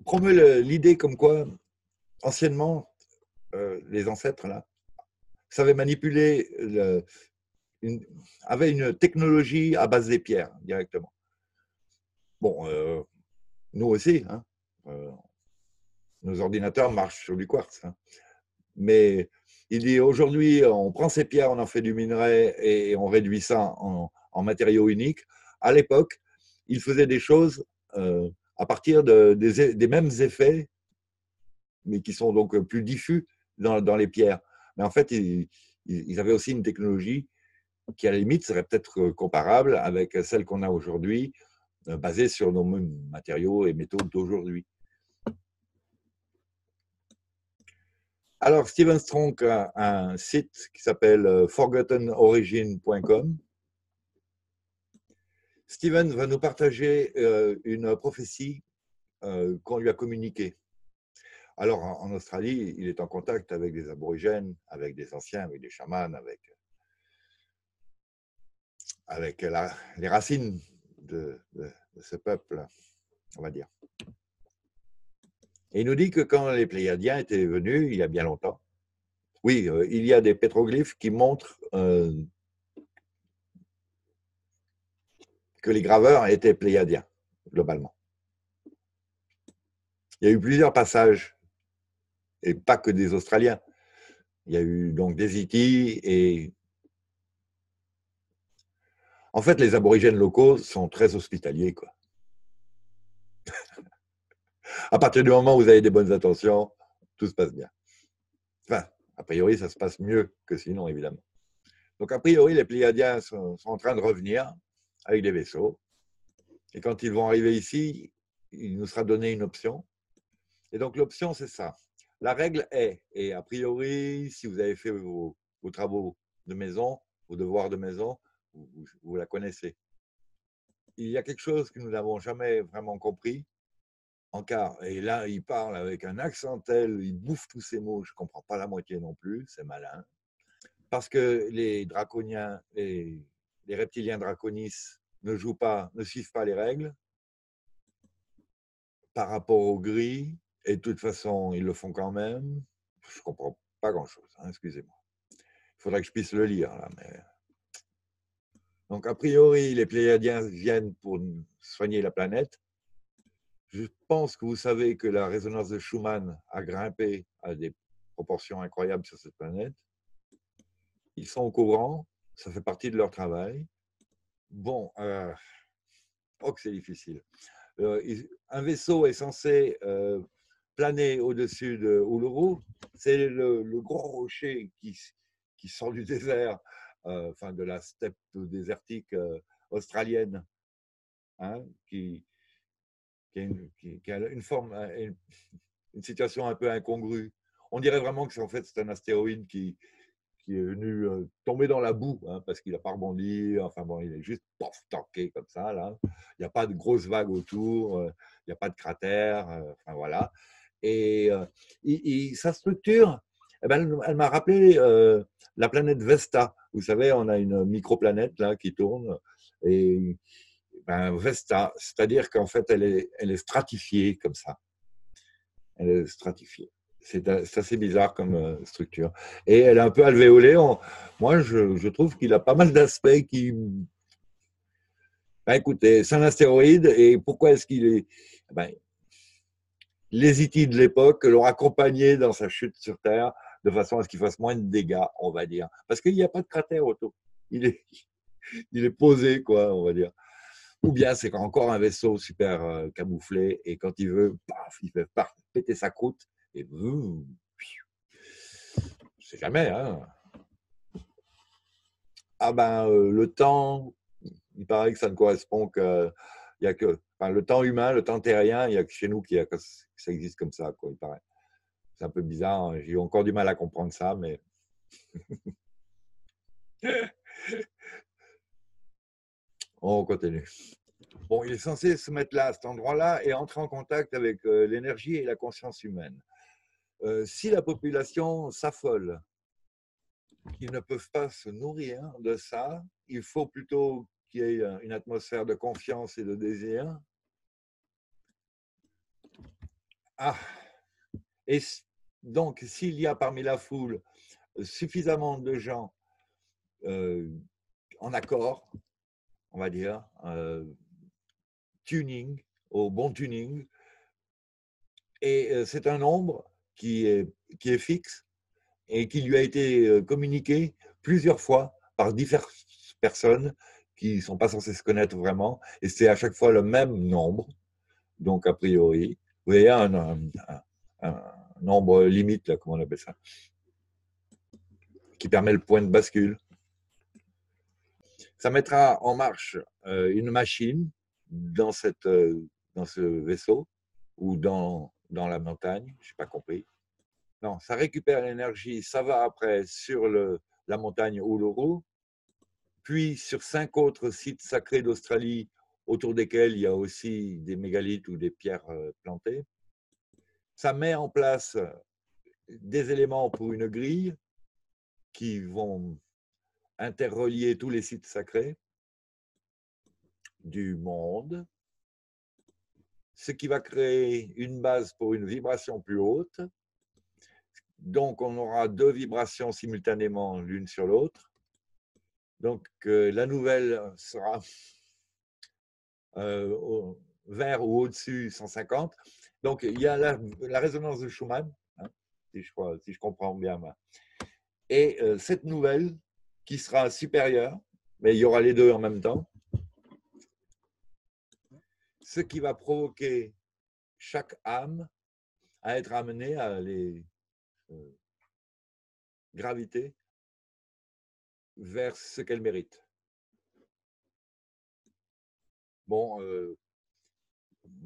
promeut l'idée comme quoi, anciennement, les ancêtres là, savaient manipuler, avaient une technologie à base des pierres directement. Bon, nous aussi, hein. Nos ordinateurs marchent sur du quartz. Hein. mais il dit aujourd'hui, on prend ces pierres, on en fait du minerai et on réduit ça en matériaux uniques. À l'époque, il faisait des choses à partir des mêmes effets, mais qui sont donc plus diffus dans les pierres. Mais en fait, ils avaient aussi une technologie qui, à la limite, serait peut-être comparable avec celle qu'on a aujourd'hui, basée sur nos mêmes matériaux et métaux d'aujourd'hui. Alors, Steven Strong a un site qui s'appelle forgottenorigin.com. Steven va nous partager une prophétie qu'on lui a communiquée. Alors, en Australie, il est en contact avec des aborigènes, avec des anciens, avec des chamans, avec les racines de ce peuple, on va dire. Et il nous dit que quand les Pléiadiens étaient venus, il y a bien longtemps, oui, il y a des pétroglyphes qui montrent que les graveurs étaient Pléiadiens, globalement. Il y a eu plusieurs passages, et pas que des Australiens. Il y a eu donc des Hittis et... En fait, les aborigènes locaux sont très hospitaliers, quoi. À partir du moment où vous avez des bonnes intentions, tout se passe bien. Enfin, a priori, ça se passe mieux que sinon, évidemment. Donc, a priori, les Pléiadiens sont en train de revenir avec des vaisseaux. Et quand ils vont arriver ici, il nous sera donné une option. Et donc, l'option, c'est ça. La règle est, et a priori, si vous avez fait vos travaux de maison, vos devoirs de maison, vous la connaissez. Il y a quelque chose que nous n'avons jamais vraiment compris. Et là, il parle avec un accent tel, il bouffe tous ces mots, je ne comprends pas la moitié non plus, c'est malin. Parce que les draconiens, les reptiliens draconis ne suivent pas les règles par rapport aux gris, et de toute façon, ils le font quand même. Je ne comprends pas grand-chose, hein, excusez-moi. Il faudrait que je puisse le lire, là, mais... Donc, a priori, les Pléiadiens viennent pour soigner la planète. Je pense que vous savez que la résonance de Schumann a grimpé à des proportions incroyables sur cette planète. Ils sont au courant, ça fait partie de leur travail. Bon, oh que c'est difficile. Un vaisseau est censé planer au-dessus de Uluru. C'est le gros rocher qui sort du désert, enfin de la steppe désertique australienne, hein, qui a une forme, une situation un peu incongrue. On dirait vraiment que c'est en fait un astéroïde qui est venu tomber dans la boue, hein, parce qu'il n'a pas rebondi. Enfin bon, il est juste pof, tanké comme ça là. Il n'y a pas de grosses vagues autour, il n'y a pas de cratère. Enfin voilà. Et sa structure, eh ben, elle m'a rappelé la planète Vesta. Vous savez, on a une microplanète là qui tourne et ben, Vesta, c'est-à-dire qu'en fait, elle est stratifiée comme ça. Elle est stratifiée. C'est assez bizarre comme structure. Et elle est un peu alvéolée. Moi, je trouve qu'il a pas mal d'aspects qui... Ben, écoutez, c'est un astéroïde. Et pourquoi est-ce qu'il est... Ben, les Hittis de l'époque l'ont accompagné dans sa chute sur Terre de façon à ce qu'il fasse moins de dégâts, on va dire. Parce qu'il n'y a pas de cratère autour. Il est posé, quoi, on va dire. Ou bien c'est encore un vaisseau super camouflé et quand il veut, paf, il fait péter sa croûte et boum, c'est jamais. Hein. Ah ben le temps, il paraît que ça ne correspond que, il y a que, enfin, le temps humain, le temps terrien, il y a que chez nous que ça existe comme ça, quoi. Il paraît. C'est un peu bizarre. Hein. J'ai encore du mal à comprendre ça, mais. On continue. Bon, il est censé se mettre là, à cet endroit-là, et entrer en contact avec l'énergie et la conscience humaine. Si la population s'affole, qu'ils ne peuvent pas se nourrir de ça, il faut plutôt qu'il y ait une atmosphère de confiance et de désir. Ah, et donc, s'il y a parmi la foule suffisamment de gens en accord, on va dire, tuning, au bon tuning. Et c'est un nombre qui est fixe, et qui lui a été communiqué plusieurs fois par diverses personnes qui ne sont pas censées se connaître vraiment, et c'est à chaque fois le même nombre, donc a priori, vous voyez, un nombre limite, là, comment on appelle ça, qui permet le point de bascule. Ça mettra en marche une machine dans ce vaisseau ou dans la montagne, je n'ai pas compris. Non, ça récupère l'énergie, ça va après sur la montagne Uluru, puis sur 5 autres sites sacrés d'Australie, autour desquels il y a aussi des mégalithes ou des pierres plantées. Ça met en place des éléments pour une grille qui vont interrelier tous les sites sacrés du monde, ce qui va créer une base pour une vibration plus haute. Donc, on aura 2 vibrations simultanément l'une sur l'autre. Donc, la nouvelle sera vers ou au-dessus 150. Donc, il y a la résonance de Schumann, hein, si je comprends bien. Et cette nouvelle qui sera supérieure, mais il y aura les deux en même temps, ce qui va provoquer chaque âme à être amenée à les graviter vers ce qu'elle mérite. Bon,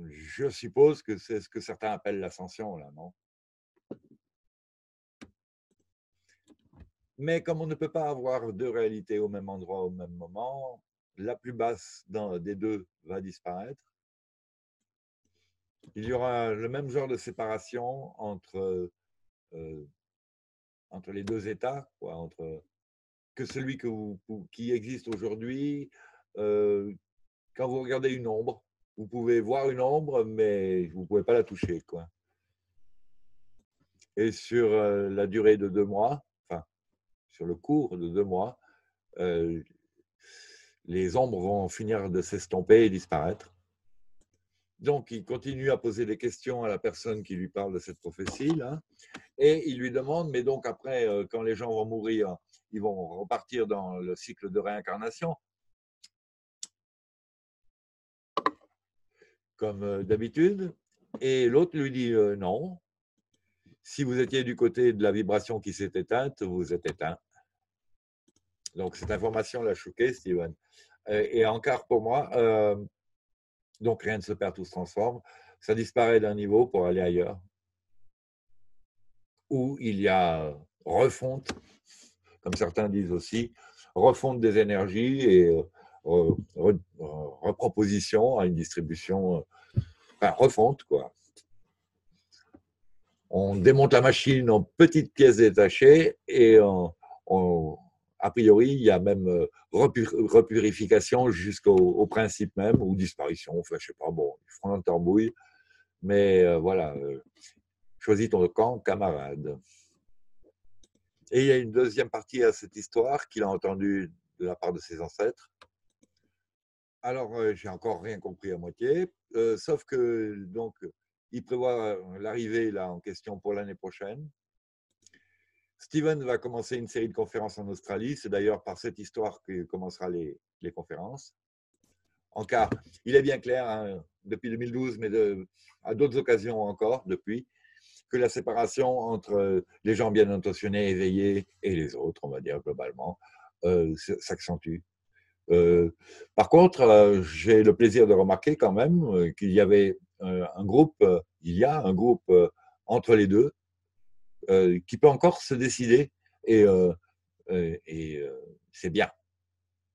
je suppose que c'est ce que certains appellent l'ascension, là, non? Mais comme on ne peut pas avoir 2 réalités au même endroit, au même moment, la plus basse des deux va disparaître. Il y aura le même genre de séparation entre les 2 états, quoi, que celui qui existe aujourd'hui. Quand vous regardez une ombre, vous pouvez voir une ombre, mais vous ne pouvez pas la toucher, quoi. Et sur la durée de 2 mois, enfin, sur le cours de 2 mois, les ombres vont finir de s'estomper et disparaître. Donc, il continue à poser des questions à la personne qui lui parle de cette prophétie-là, et il lui demande, mais donc après, quand les gens vont mourir, ils vont repartir dans le cycle de réincarnation, comme d'habitude. Et l'autre lui dit non, si vous étiez du côté de la vibration qui s'est éteinte, vous êtes éteint. Donc, cette information l'a choqué, Steven. Et en quart pour moi... donc, rien ne se perd, tout se transforme. Ça disparaît d'un niveau pour aller ailleurs, où il y a refonte, comme certains disent aussi, refonte des énergies et reproposition à une distribution, enfin refonte, quoi. On démonte la machine en petites pièces détachées et a priori, il y a même repurification jusqu'au principe même, ou disparition, enfin, je ne sais pas, bon, ils feront leur tambouille, mais voilà, choisis ton camp, camarade. Et il y a une deuxième partie à cette histoire qu'il a entendue de la part de ses ancêtres. Alors, j'ai encore rien compris à moitié, sauf que, donc, il prévoit l'arrivée là en question pour l'année prochaine. Steven va commencer une série de conférences en Australie. C'est d'ailleurs par cette histoire que commencera les conférences. En cas, il est bien clair, hein, depuis 2012, mais à d'autres occasions encore, depuis, que la séparation entre les gens bien intentionnés, éveillés, et les autres, on va dire globalement, s'accentue. Par contre, j'ai le plaisir de remarquer quand même qu'il y avait un groupe, entre les deux, qui peut encore se décider et c'est bien,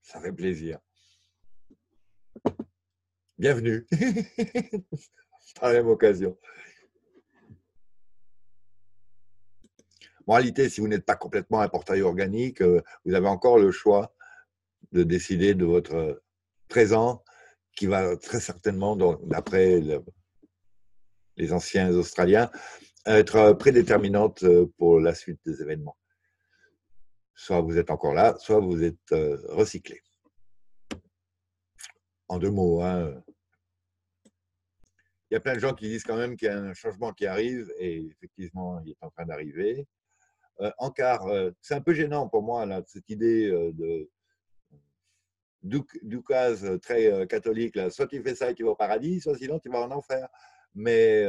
ça fait plaisir. Bienvenue, par la même occasion. Moralité, si vous n'êtes pas complètement un portail organique, vous avez encore le choix de décider de votre présent qui va très certainement, d'après les anciens Australiens, être prédéterminante pour la suite des événements. Soit vous êtes encore là, soit vous êtes recyclé. En 2 mots, hein. Il y a plein de gens qui disent quand même qu'il y a un changement qui arrive, et effectivement, il est en train d'arriver. en quart. C'est un peu gênant pour moi, là, cette idée d'oukase très catholique. Là. Soit tu fais ça et tu vas au paradis, soit sinon tu vas en enfer. Mais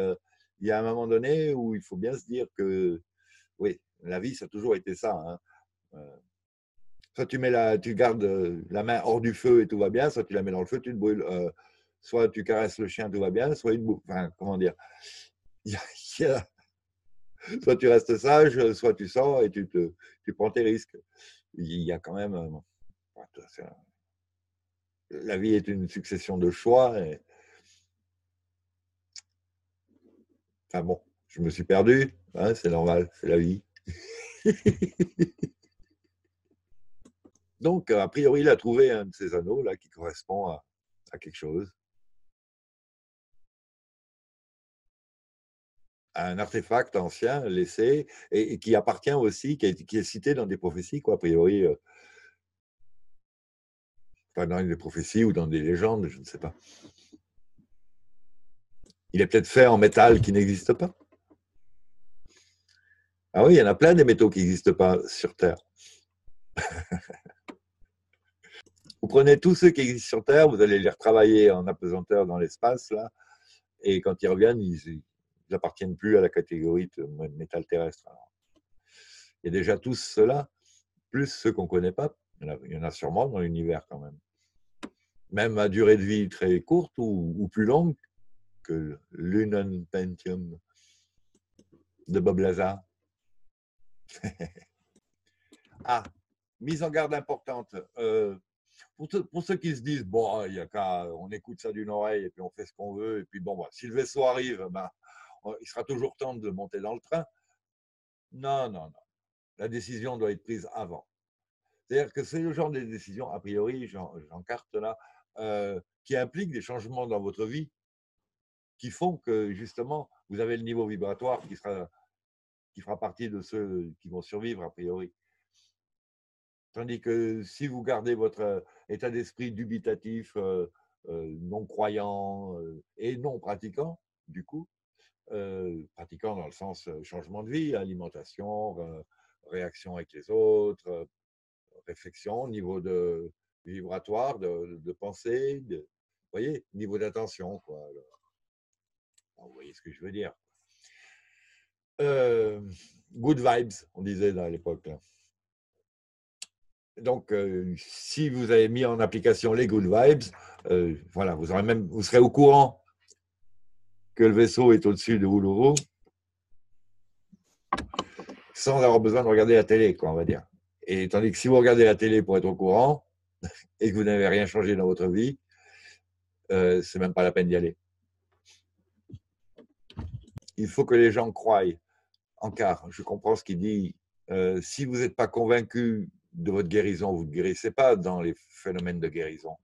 il y a un moment donné où il faut bien se dire que, oui, la vie, ça a toujours été ça. Hein. Soit tu gardes la main hors du feu et tout va bien, soit tu la mets dans le feu, tu te brûles. Soit tu caresses le chien, tout va bien, soit il te bouffe. Enfin, comment dire, soit tu restes sage, soit tu sors et tu prends tes risques. Il y a quand même... La vie est une succession de choix. Et... Enfin bon, je me suis perdu. Hein, c'est normal, c'est la vie. Donc, a priori, il a trouvé un de ces anneaux là qui correspond à quelque chose. À un artefact ancien laissé et qui appartient aussi, qui est cité dans des prophéties, quoi, a priori. Enfin, dans des prophéties ou dans des légendes, je ne sais pas. Il est peut-être fait en métal qui n'existe pas. Ah oui, il y en a plein des métaux qui n'existent pas sur Terre. Vous prenez tous ceux qui existent sur Terre, vous allez les retravailler en apesanteur dans l'espace, là, et quand ils reviennent, ils n'appartiennent plus à la catégorie de métal terrestre. Alors, il y a déjà tous ceux-là, plus ceux qu'on ne connaît pas, il y en a sûrement dans l'univers quand même. Même à durée de vie très courte ou plus longue que l'Unan Pentium de Bob Lazar. Ah, mise en garde importante. Pour ceux qui se disent, bon, il n'y a qu'à, on écoute ça d'une oreille et puis on fait ce qu'on veut, et puis bon, bah, si le vaisseau arrive, bah, il sera toujours temps de monter dans le train. Non, non, non. La décision doit être prise avant. C'est-à-dire que c'est le genre de décision, a priori, j'encarte là, qui implique des changements dans votre vie qui font que, justement, vous avez le niveau vibratoire qui fera partie de ceux qui vont survivre, a priori. Tandis que si vous gardez votre état d'esprit dubitatif, non croyant et non pratiquant, du coup, pratiquant dans le sens changement de vie, alimentation, réaction avec les autres, réflexion, niveau de vibratoire, de pensée, vous voyez, niveau d'attention, quoi. Alors, vous voyez ce que je veux dire. Good vibes, on disait là, à l'époque, là. Donc, si vous avez mis en application les good vibes, voilà, vous serez au courant que le vaisseau est au-dessus de Uluru sans avoir besoin de regarder la télé, quoi, on va dire. Et tandis que si vous regardez la télé pour être au courant et que vous n'avez rien changé dans votre vie, c'est même pas la peine d'y aller. Il faut que les gens croient. En quart, je comprends ce qu'il dit. Si vous n'êtes pas convaincu de votre guérison, vous ne guérissez pas dans les phénomènes de guérison,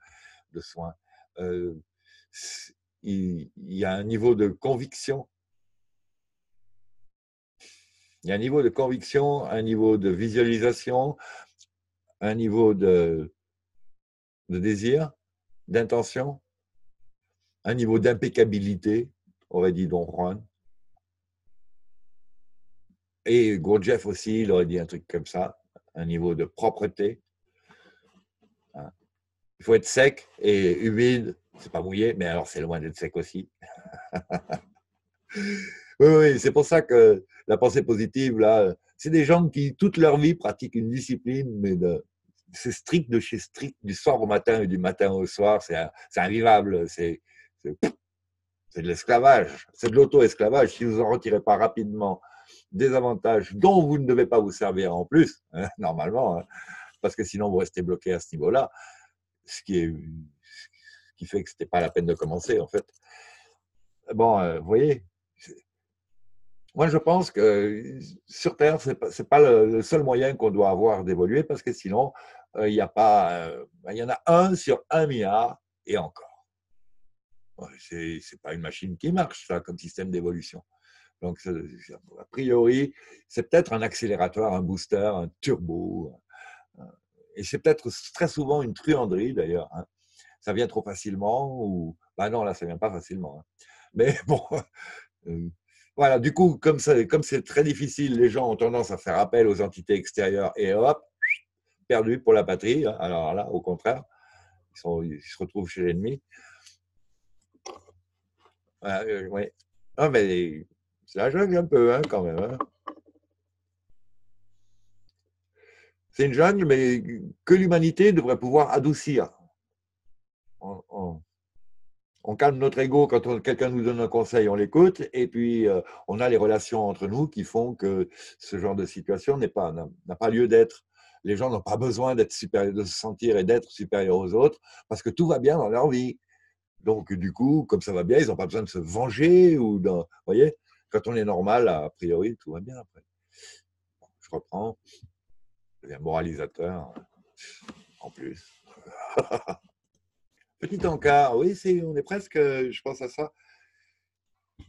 de soins. Il y a un niveau de conviction, un niveau de visualisation, un niveau de désir, d'intention, un niveau d'impeccabilité, aurait dit Don Juan. Et Gurdjieff aussi, il aurait dit un truc comme ça. Un niveau de propreté. Il faut être sec et humide. C'est pas mouillé, mais alors c'est loin d'être sec aussi. Oui, c'est pour ça que la pensée positive, là, c'est des gens qui, toute leur vie, pratiquent une discipline, mais c'est strict de chez strict, du soir au matin et du matin au soir. C'est invivable. C'est de l'esclavage. C'est de l'auto-esclavage. Si vous en retirez pas rapidement des avantages dont vous ne devez pas vous servir en plus, hein, normalement, hein, parce que sinon vous restez bloqué à ce niveau-là, ce qui fait que ce n'était pas la peine de commencer, en fait. Bon, vous voyez, moi je pense que sur Terre, c'est pas le seul moyen qu'on doit avoir d'évoluer, parce que sinon, il n'y a pas... Il y en a 1 sur 1 milliard, et encore. C'est pas une machine qui marche, ça, comme système d'évolution. Donc, a priori, c'est peut-être un accélérateur, un booster, un turbo. Et c'est peut-être très souvent une truanderie, d'ailleurs. Ça vient trop facilement ou… Ben non, là, ça ne vient pas facilement. Mais bon, Voilà, du coup, comme c'est très difficile, les gens ont tendance à faire appel aux entités extérieures et hop, perdu pour la patrie. Alors là, au contraire, ils se retrouvent chez l'ennemi. Voilà, ouais. Ah, mais c'est la jungle un peu, hein, quand même. Hein. C'est une jungle, mais que l'humanité devrait pouvoir adoucir. On calme notre ego quand quelqu'un nous donne un conseil, on l'écoute, et puis on a les relations entre nous qui font que ce genre de situation n'a pas lieu d'être. Les gens n'ont pas besoin d'être supérieurs, de se sentir et d'être supérieurs aux autres, parce que tout va bien dans leur vie. Donc, du coup, comme ça va bien, ils n'ont pas besoin de se venger. Ou vous voyez, quand on est normal, a priori, tout va bien. Après. Bon, je reprends. Je deviens moralisateur, en plus. Petit encart, oui, on est presque, je pense à ça,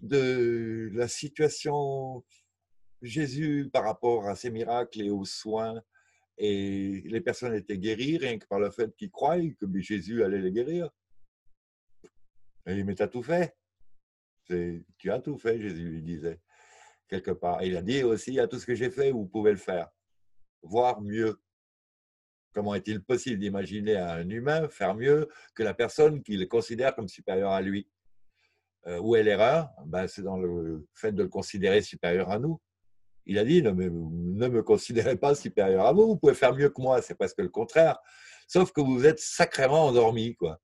de la situation Jésus par rapport à ses miracles et aux soins. Et les personnes étaient guéries rien que par le fait qu'ils croient que Jésus allait les guérir. Et, mais tu as tout fait. Tu as tout fait, Jésus lui disait, quelque part. Et il a dit aussi, à tout ce que j'ai fait, vous pouvez le faire, voire mieux. Comment est-il possible d'imaginer à un humain faire mieux que la personne qu'il considère comme supérieure à lui? Où est l'erreur? Ben, c'est dans le fait de le considérer supérieur à nous. Il a dit, ne me considérez pas supérieur à vous, vous pouvez faire mieux que moi, c'est presque le contraire. Sauf que vous êtes sacrément endormi, quoi.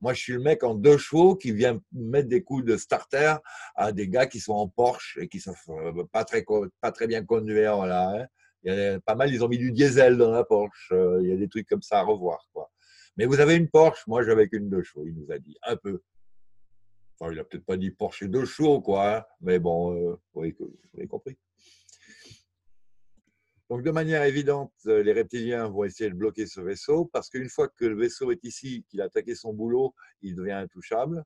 Moi, je suis le mec en 2 chevaux qui vient mettre des coups de starter à des gars qui sont en Porsche et qui ne sont pas très bien conduire, voilà, hein. Il y en a pas mal, ils ont mis du diesel dans la Porsche. Il y a des trucs comme ça à revoir, quoi. Mais vous avez une Porsche, moi j'avais qu'une 2 chevaux, il nous a dit, un peu. Enfin, il n'a peut-être pas dit Porsche et 2 chevaux, quoi, hein. Mais bon, vous avez compris. Donc de manière évidente, les reptiliens vont essayer de bloquer ce vaisseau, parce qu'une fois que le vaisseau est ici, qu'il a attaqué son boulot, il devient intouchable.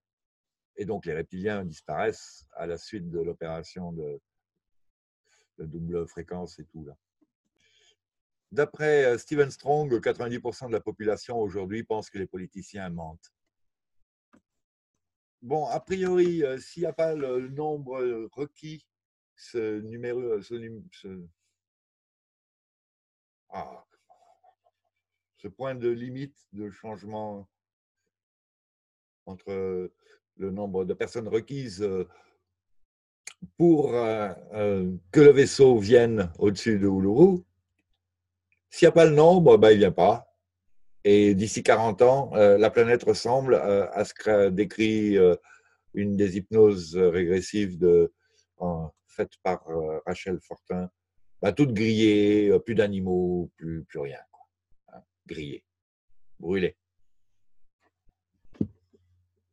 Et donc les reptiliens disparaissent à la suite de l'opération de double fréquence et tout, là. D'après Steven Strong, 90% de la population aujourd'hui pense que les politiciens mentent. Bon, a priori, s'il n'y a pas le nombre requis, ce point de limite de changement entre le nombre de personnes requises pour que le vaisseau vienne au-dessus de Uluru, s'il n'y a pas le nombre, ben, il ne vient pas. Et d'ici 40 ans, la planète ressemble à ce qu'a décrit une des hypnoses régressives faites par Rachel Fortin. Ben, toute grillée, plus d'animaux, plus rien, quoi. Hein, grillée, brûlée.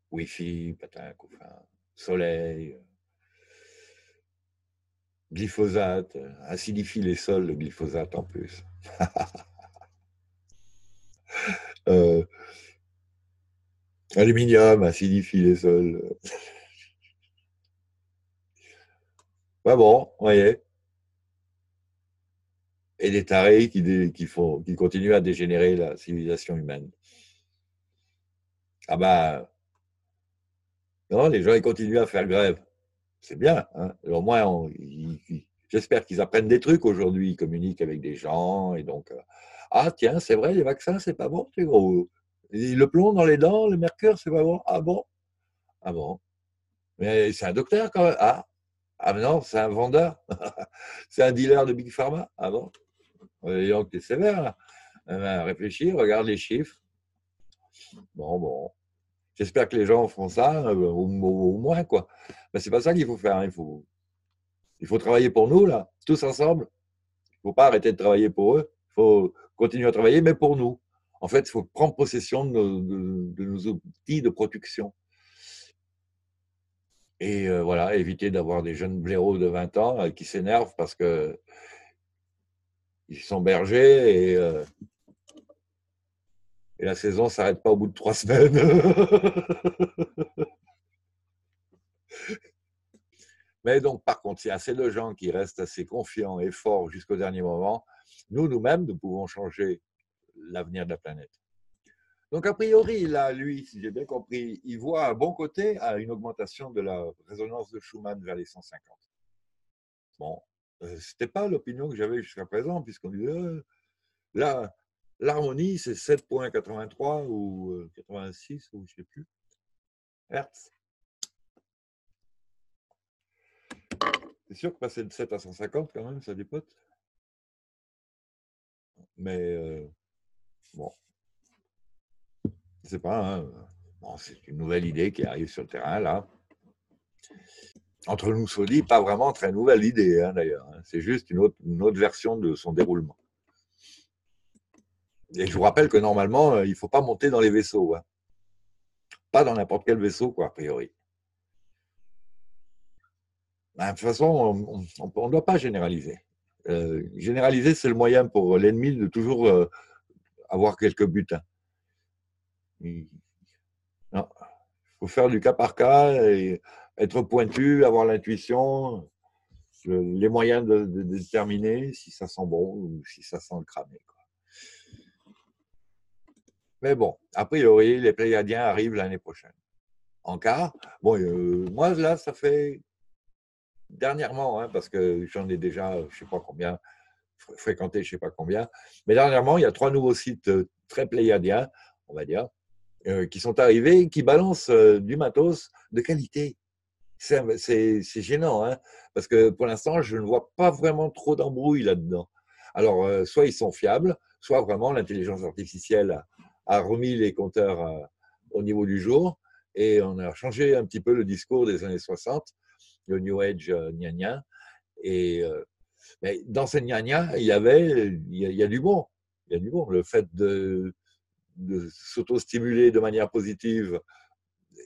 Wi-Fi, patin, couffin, soleil, glyphosate, acidifie les sols, le glyphosate en plus. Aluminium, acidifie les sols. Bah bon, voyez. Et des tarés qui continuent à dégénérer la civilisation humaine. Ah bah non, les gens ils continuent à faire grève. C'est bien, hein. Au moins, j'espère qu'ils apprennent des trucs aujourd'hui, ils communiquent avec des gens, et donc, ah tiens, c'est vrai, les vaccins, c'est pas bon, c'est gros. Le plomb dans les dents, le mercure, c'est pas bon, ah bon? Ah bon? Mais c'est un docteur quand même, ah? Ah non, c'est un vendeur, c'est un dealer de Big Pharma, ah bon? Voyons que t'es sévère, là. Réfléchis, regarde les chiffres. Bon, bon. J'espère que les gens font ça, au moins, quoi. Ben, c'est pas ça qu'il faut faire, hein. Il faut travailler pour nous, là, tous ensemble. Il ne faut pas arrêter de travailler pour eux. Il faut continuer à travailler, mais pour nous. En fait, il faut prendre possession de nos outils de production. Et voilà, éviter d'avoir des jeunes blaireaux de 20 ans qui s'énervent parce que ils sont bergers et la saison ne s'arrête pas au bout de 3 semaines. Mais donc, par contre, s'il y a assez de gens qui restent assez confiants et forts jusqu'au dernier moment, nous, nous-mêmes, nous pouvons changer l'avenir de la planète. Donc, a priori, là, lui, si j'ai bien compris, il voit un bon côté à une augmentation de la résonance de Schumann vers les 150. Bon, ce n'était pas l'opinion que j'avais jusqu'à présent, puisqu'on disait, là, l'harmonie, c'est 7,83 ou 86, ou je ne sais plus, Hertz. C'est sûr que passer de 7 à 150, quand même, ça dépote. Mais bon, je ne sais pas, hein. Bon, c'est une nouvelle idée qui arrive sur le terrain, là. Entre nous, soit dit, pas vraiment très nouvelle idée, hein, d'ailleurs. C'est juste une autre version de son déroulement. Et je vous rappelle que normalement, il ne faut pas monter dans les vaisseaux. Hein. Pas dans n'importe quel vaisseau, quoi, a priori. De toute façon, on ne doit pas généraliser. Généraliser, c'est le moyen pour l'ennemi de toujours avoir quelques butins. Non. Il faut faire du cas par cas, et être pointu, avoir l'intuition, les moyens de déterminer si ça sent bon ou si ça sent le cramé, quoi. Mais bon, a priori, les Pléiadiens arrivent l'année prochaine. En quart, bon, moi, là, ça fait dernièrement, hein, parce que j'en ai déjà, je ne sais pas combien, fréquenté, je ne sais pas combien, mais dernièrement, il y a 3 nouveaux sites très pléiadiens, on va dire, qui sont arrivés, qui balancent du matos de qualité. C'est gênant, hein, parce que pour l'instant, je ne vois pas vraiment trop d'embrouilles là-dedans. Alors, soit ils sont fiables, soit vraiment l'intelligence artificielle a remis les compteurs au niveau du jour, et on a changé un petit peu le discours des années 60, le New Age gna gna, et mais dans ces gna gna, il y a du bon, il y a du bon. Le fait de s'auto-stimuler de manière positive,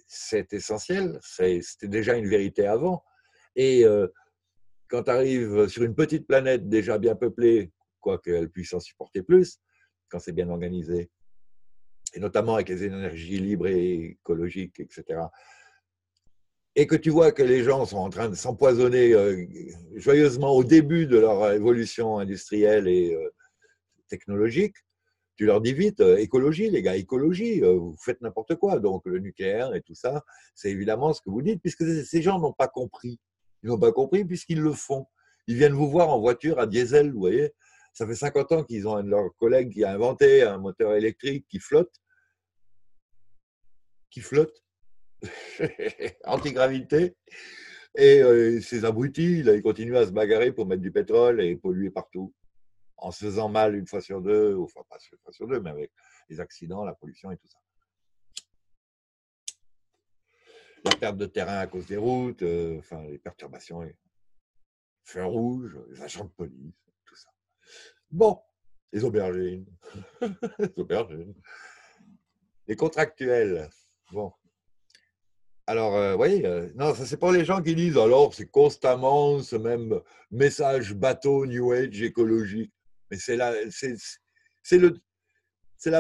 c'est essentiel, c'était déjà une vérité avant. Et quand tu arrives sur une petite planète déjà bien peuplée, quoiqu'elle puisse en supporter plus, quand c'est bien organisé, et notamment avec les énergies libres et écologiques, etc., et que tu vois que les gens sont en train de s'empoisonner joyeusement au début de leur évolution industrielle et technologique, tu leur dis vite, écologie les gars, écologie, vous faites n'importe quoi. Donc le nucléaire et tout ça, c'est évidemment ce que vous dites, puisque ces gens n'ont pas compris. Ils n'ont pas compris puisqu'ils le font. Ils viennent vous voir en voiture à diesel, vous voyez. Ça fait 50 ans qu'ils ont un de leurs collègues qui a inventé un moteur électrique qui flotte. Qui flotte. Antigravité, et ces abrutis là, ils continuent à se bagarrer pour mettre du pétrole et polluer partout en se faisant mal une fois sur deux, enfin pas une fois sur deux, mais avec les accidents, la pollution et tout ça, la perte de terrain à cause des routes, enfin les perturbations, les feux rouges, les agents de police, tout ça. Bon, les aubergines, les aubergines, les contractuels, bon. Alors, vous voyez, non, ça c'est pas les gens qui disent, alors c'est constamment ce même message bateau, New Age, écologique. Mais c'est la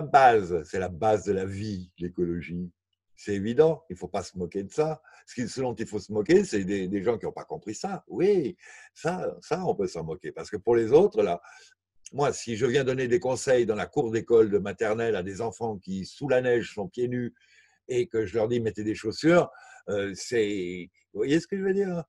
base, c'est la base de la vie, l'écologie. C'est évident, il ne faut pas se moquer de ça. Ce dont il faut se moquer, c'est des gens qui n'ont pas compris ça. Oui, ça on peut s'en moquer. Parce que pour les autres, là, moi, si je viens donner des conseils dans la cour d'école de maternelle à des enfants qui, sous la neige, sont pieds nus, et que je leur dis mettez des chaussures, c'est... Vous voyez ce que je veux dire?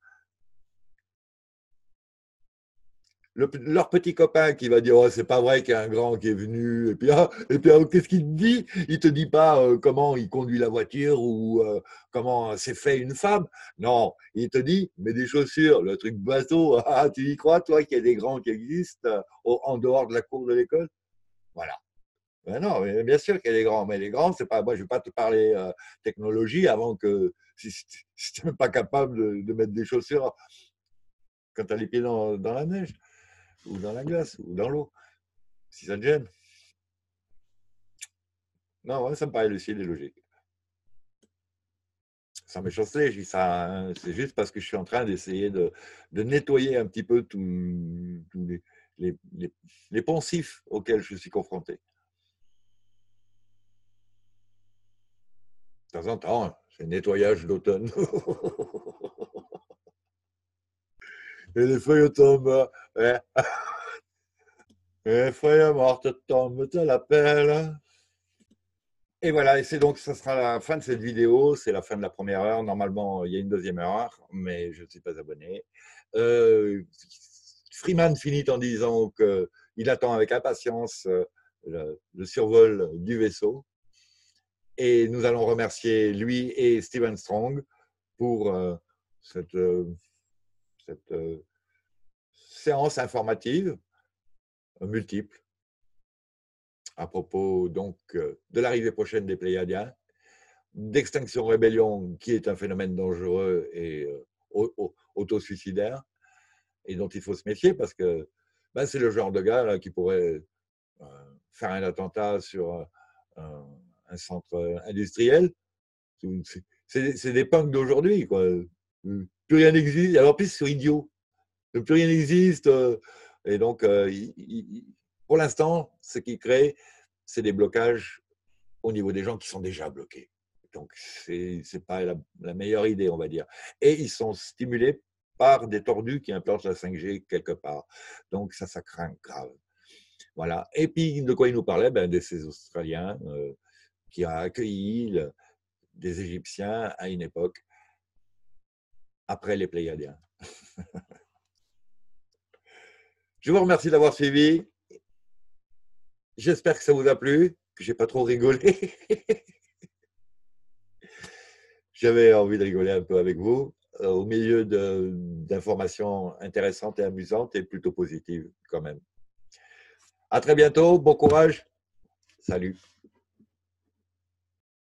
Leur petit copain qui va dire oh, c'est pas vrai qu'il y a un grand qui est venu, et puis qu'est-ce qu'il te dit? Il te dit pas comment il conduit la voiture ou comment s'est fait une femme. Non, il te dit mets des chaussures, le truc bateau. Ah, tu y crois toi qu'il y a des grands qui existent en dehors de la cour de l'école? Voilà. Ben non, mais bien sûr qu'elle est grande, mais les grands, c'est pas moi. Je vais pas te parler technologie avant que si tu n'es pas capable de mettre des chaussures quand tu as les pieds dans la neige ou dans la glace ou dans l'eau, si ça te gêne. Non, ouais, ça me paraît lucide et logique. Sans méchanceté, je dis ça. Hein, c'est juste parce que je suis en train d'essayer de nettoyer un petit peu tous les poncifs auxquels je suis confronté. De temps en temps, c'est nettoyage d'automne. Et les feuilles tombent. Et les feuilles mortes tombent à la pelle. Et voilà, et c'est donc, ça sera la fin de cette vidéo, c'est la fin de la première heure. Normalement, il y a une deuxième heure, mais je ne suis pas abonné. Freeman finit en disant qu'il attend avec impatience le survol du vaisseau. Et nous allons remercier lui et Steven Strong pour cette séance informative multiple à propos donc de l'arrivée prochaine des Pléiadiens, d'Extinction Rebellion qui est un phénomène dangereux et autosuicidaire et dont il faut se méfier parce que ben, c'est le genre de gars là, qui pourrait faire un attentat sur un centre industriel. C'est des punks d'aujourd'hui, quoi. Plus rien n'existe, alors plus sur idiot. Plus rien n'existe. Et donc, pour l'instant, ce qu'ils créent, c'est des blocages au niveau des gens qui sont déjà bloqués. Donc, ce n'est pas la meilleure idée, on va dire. Et ils sont stimulés par des tordus qui implantent la 5G quelque part. Donc, ça craint grave. Voilà. Et puis, de quoi ils nous parlaient? Ben, de ces Australiens qui ont accueilli des Égyptiens à une époque après les Pléiadiens. Je vous remercie d'avoir suivi. J'espère que ça vous a plu, que je n'ai pas trop rigolé. J'avais envie de rigoler un peu avec vous, au milieu d'informations intéressantes et amusantes et plutôt positives quand même. À très bientôt, bon courage, salut.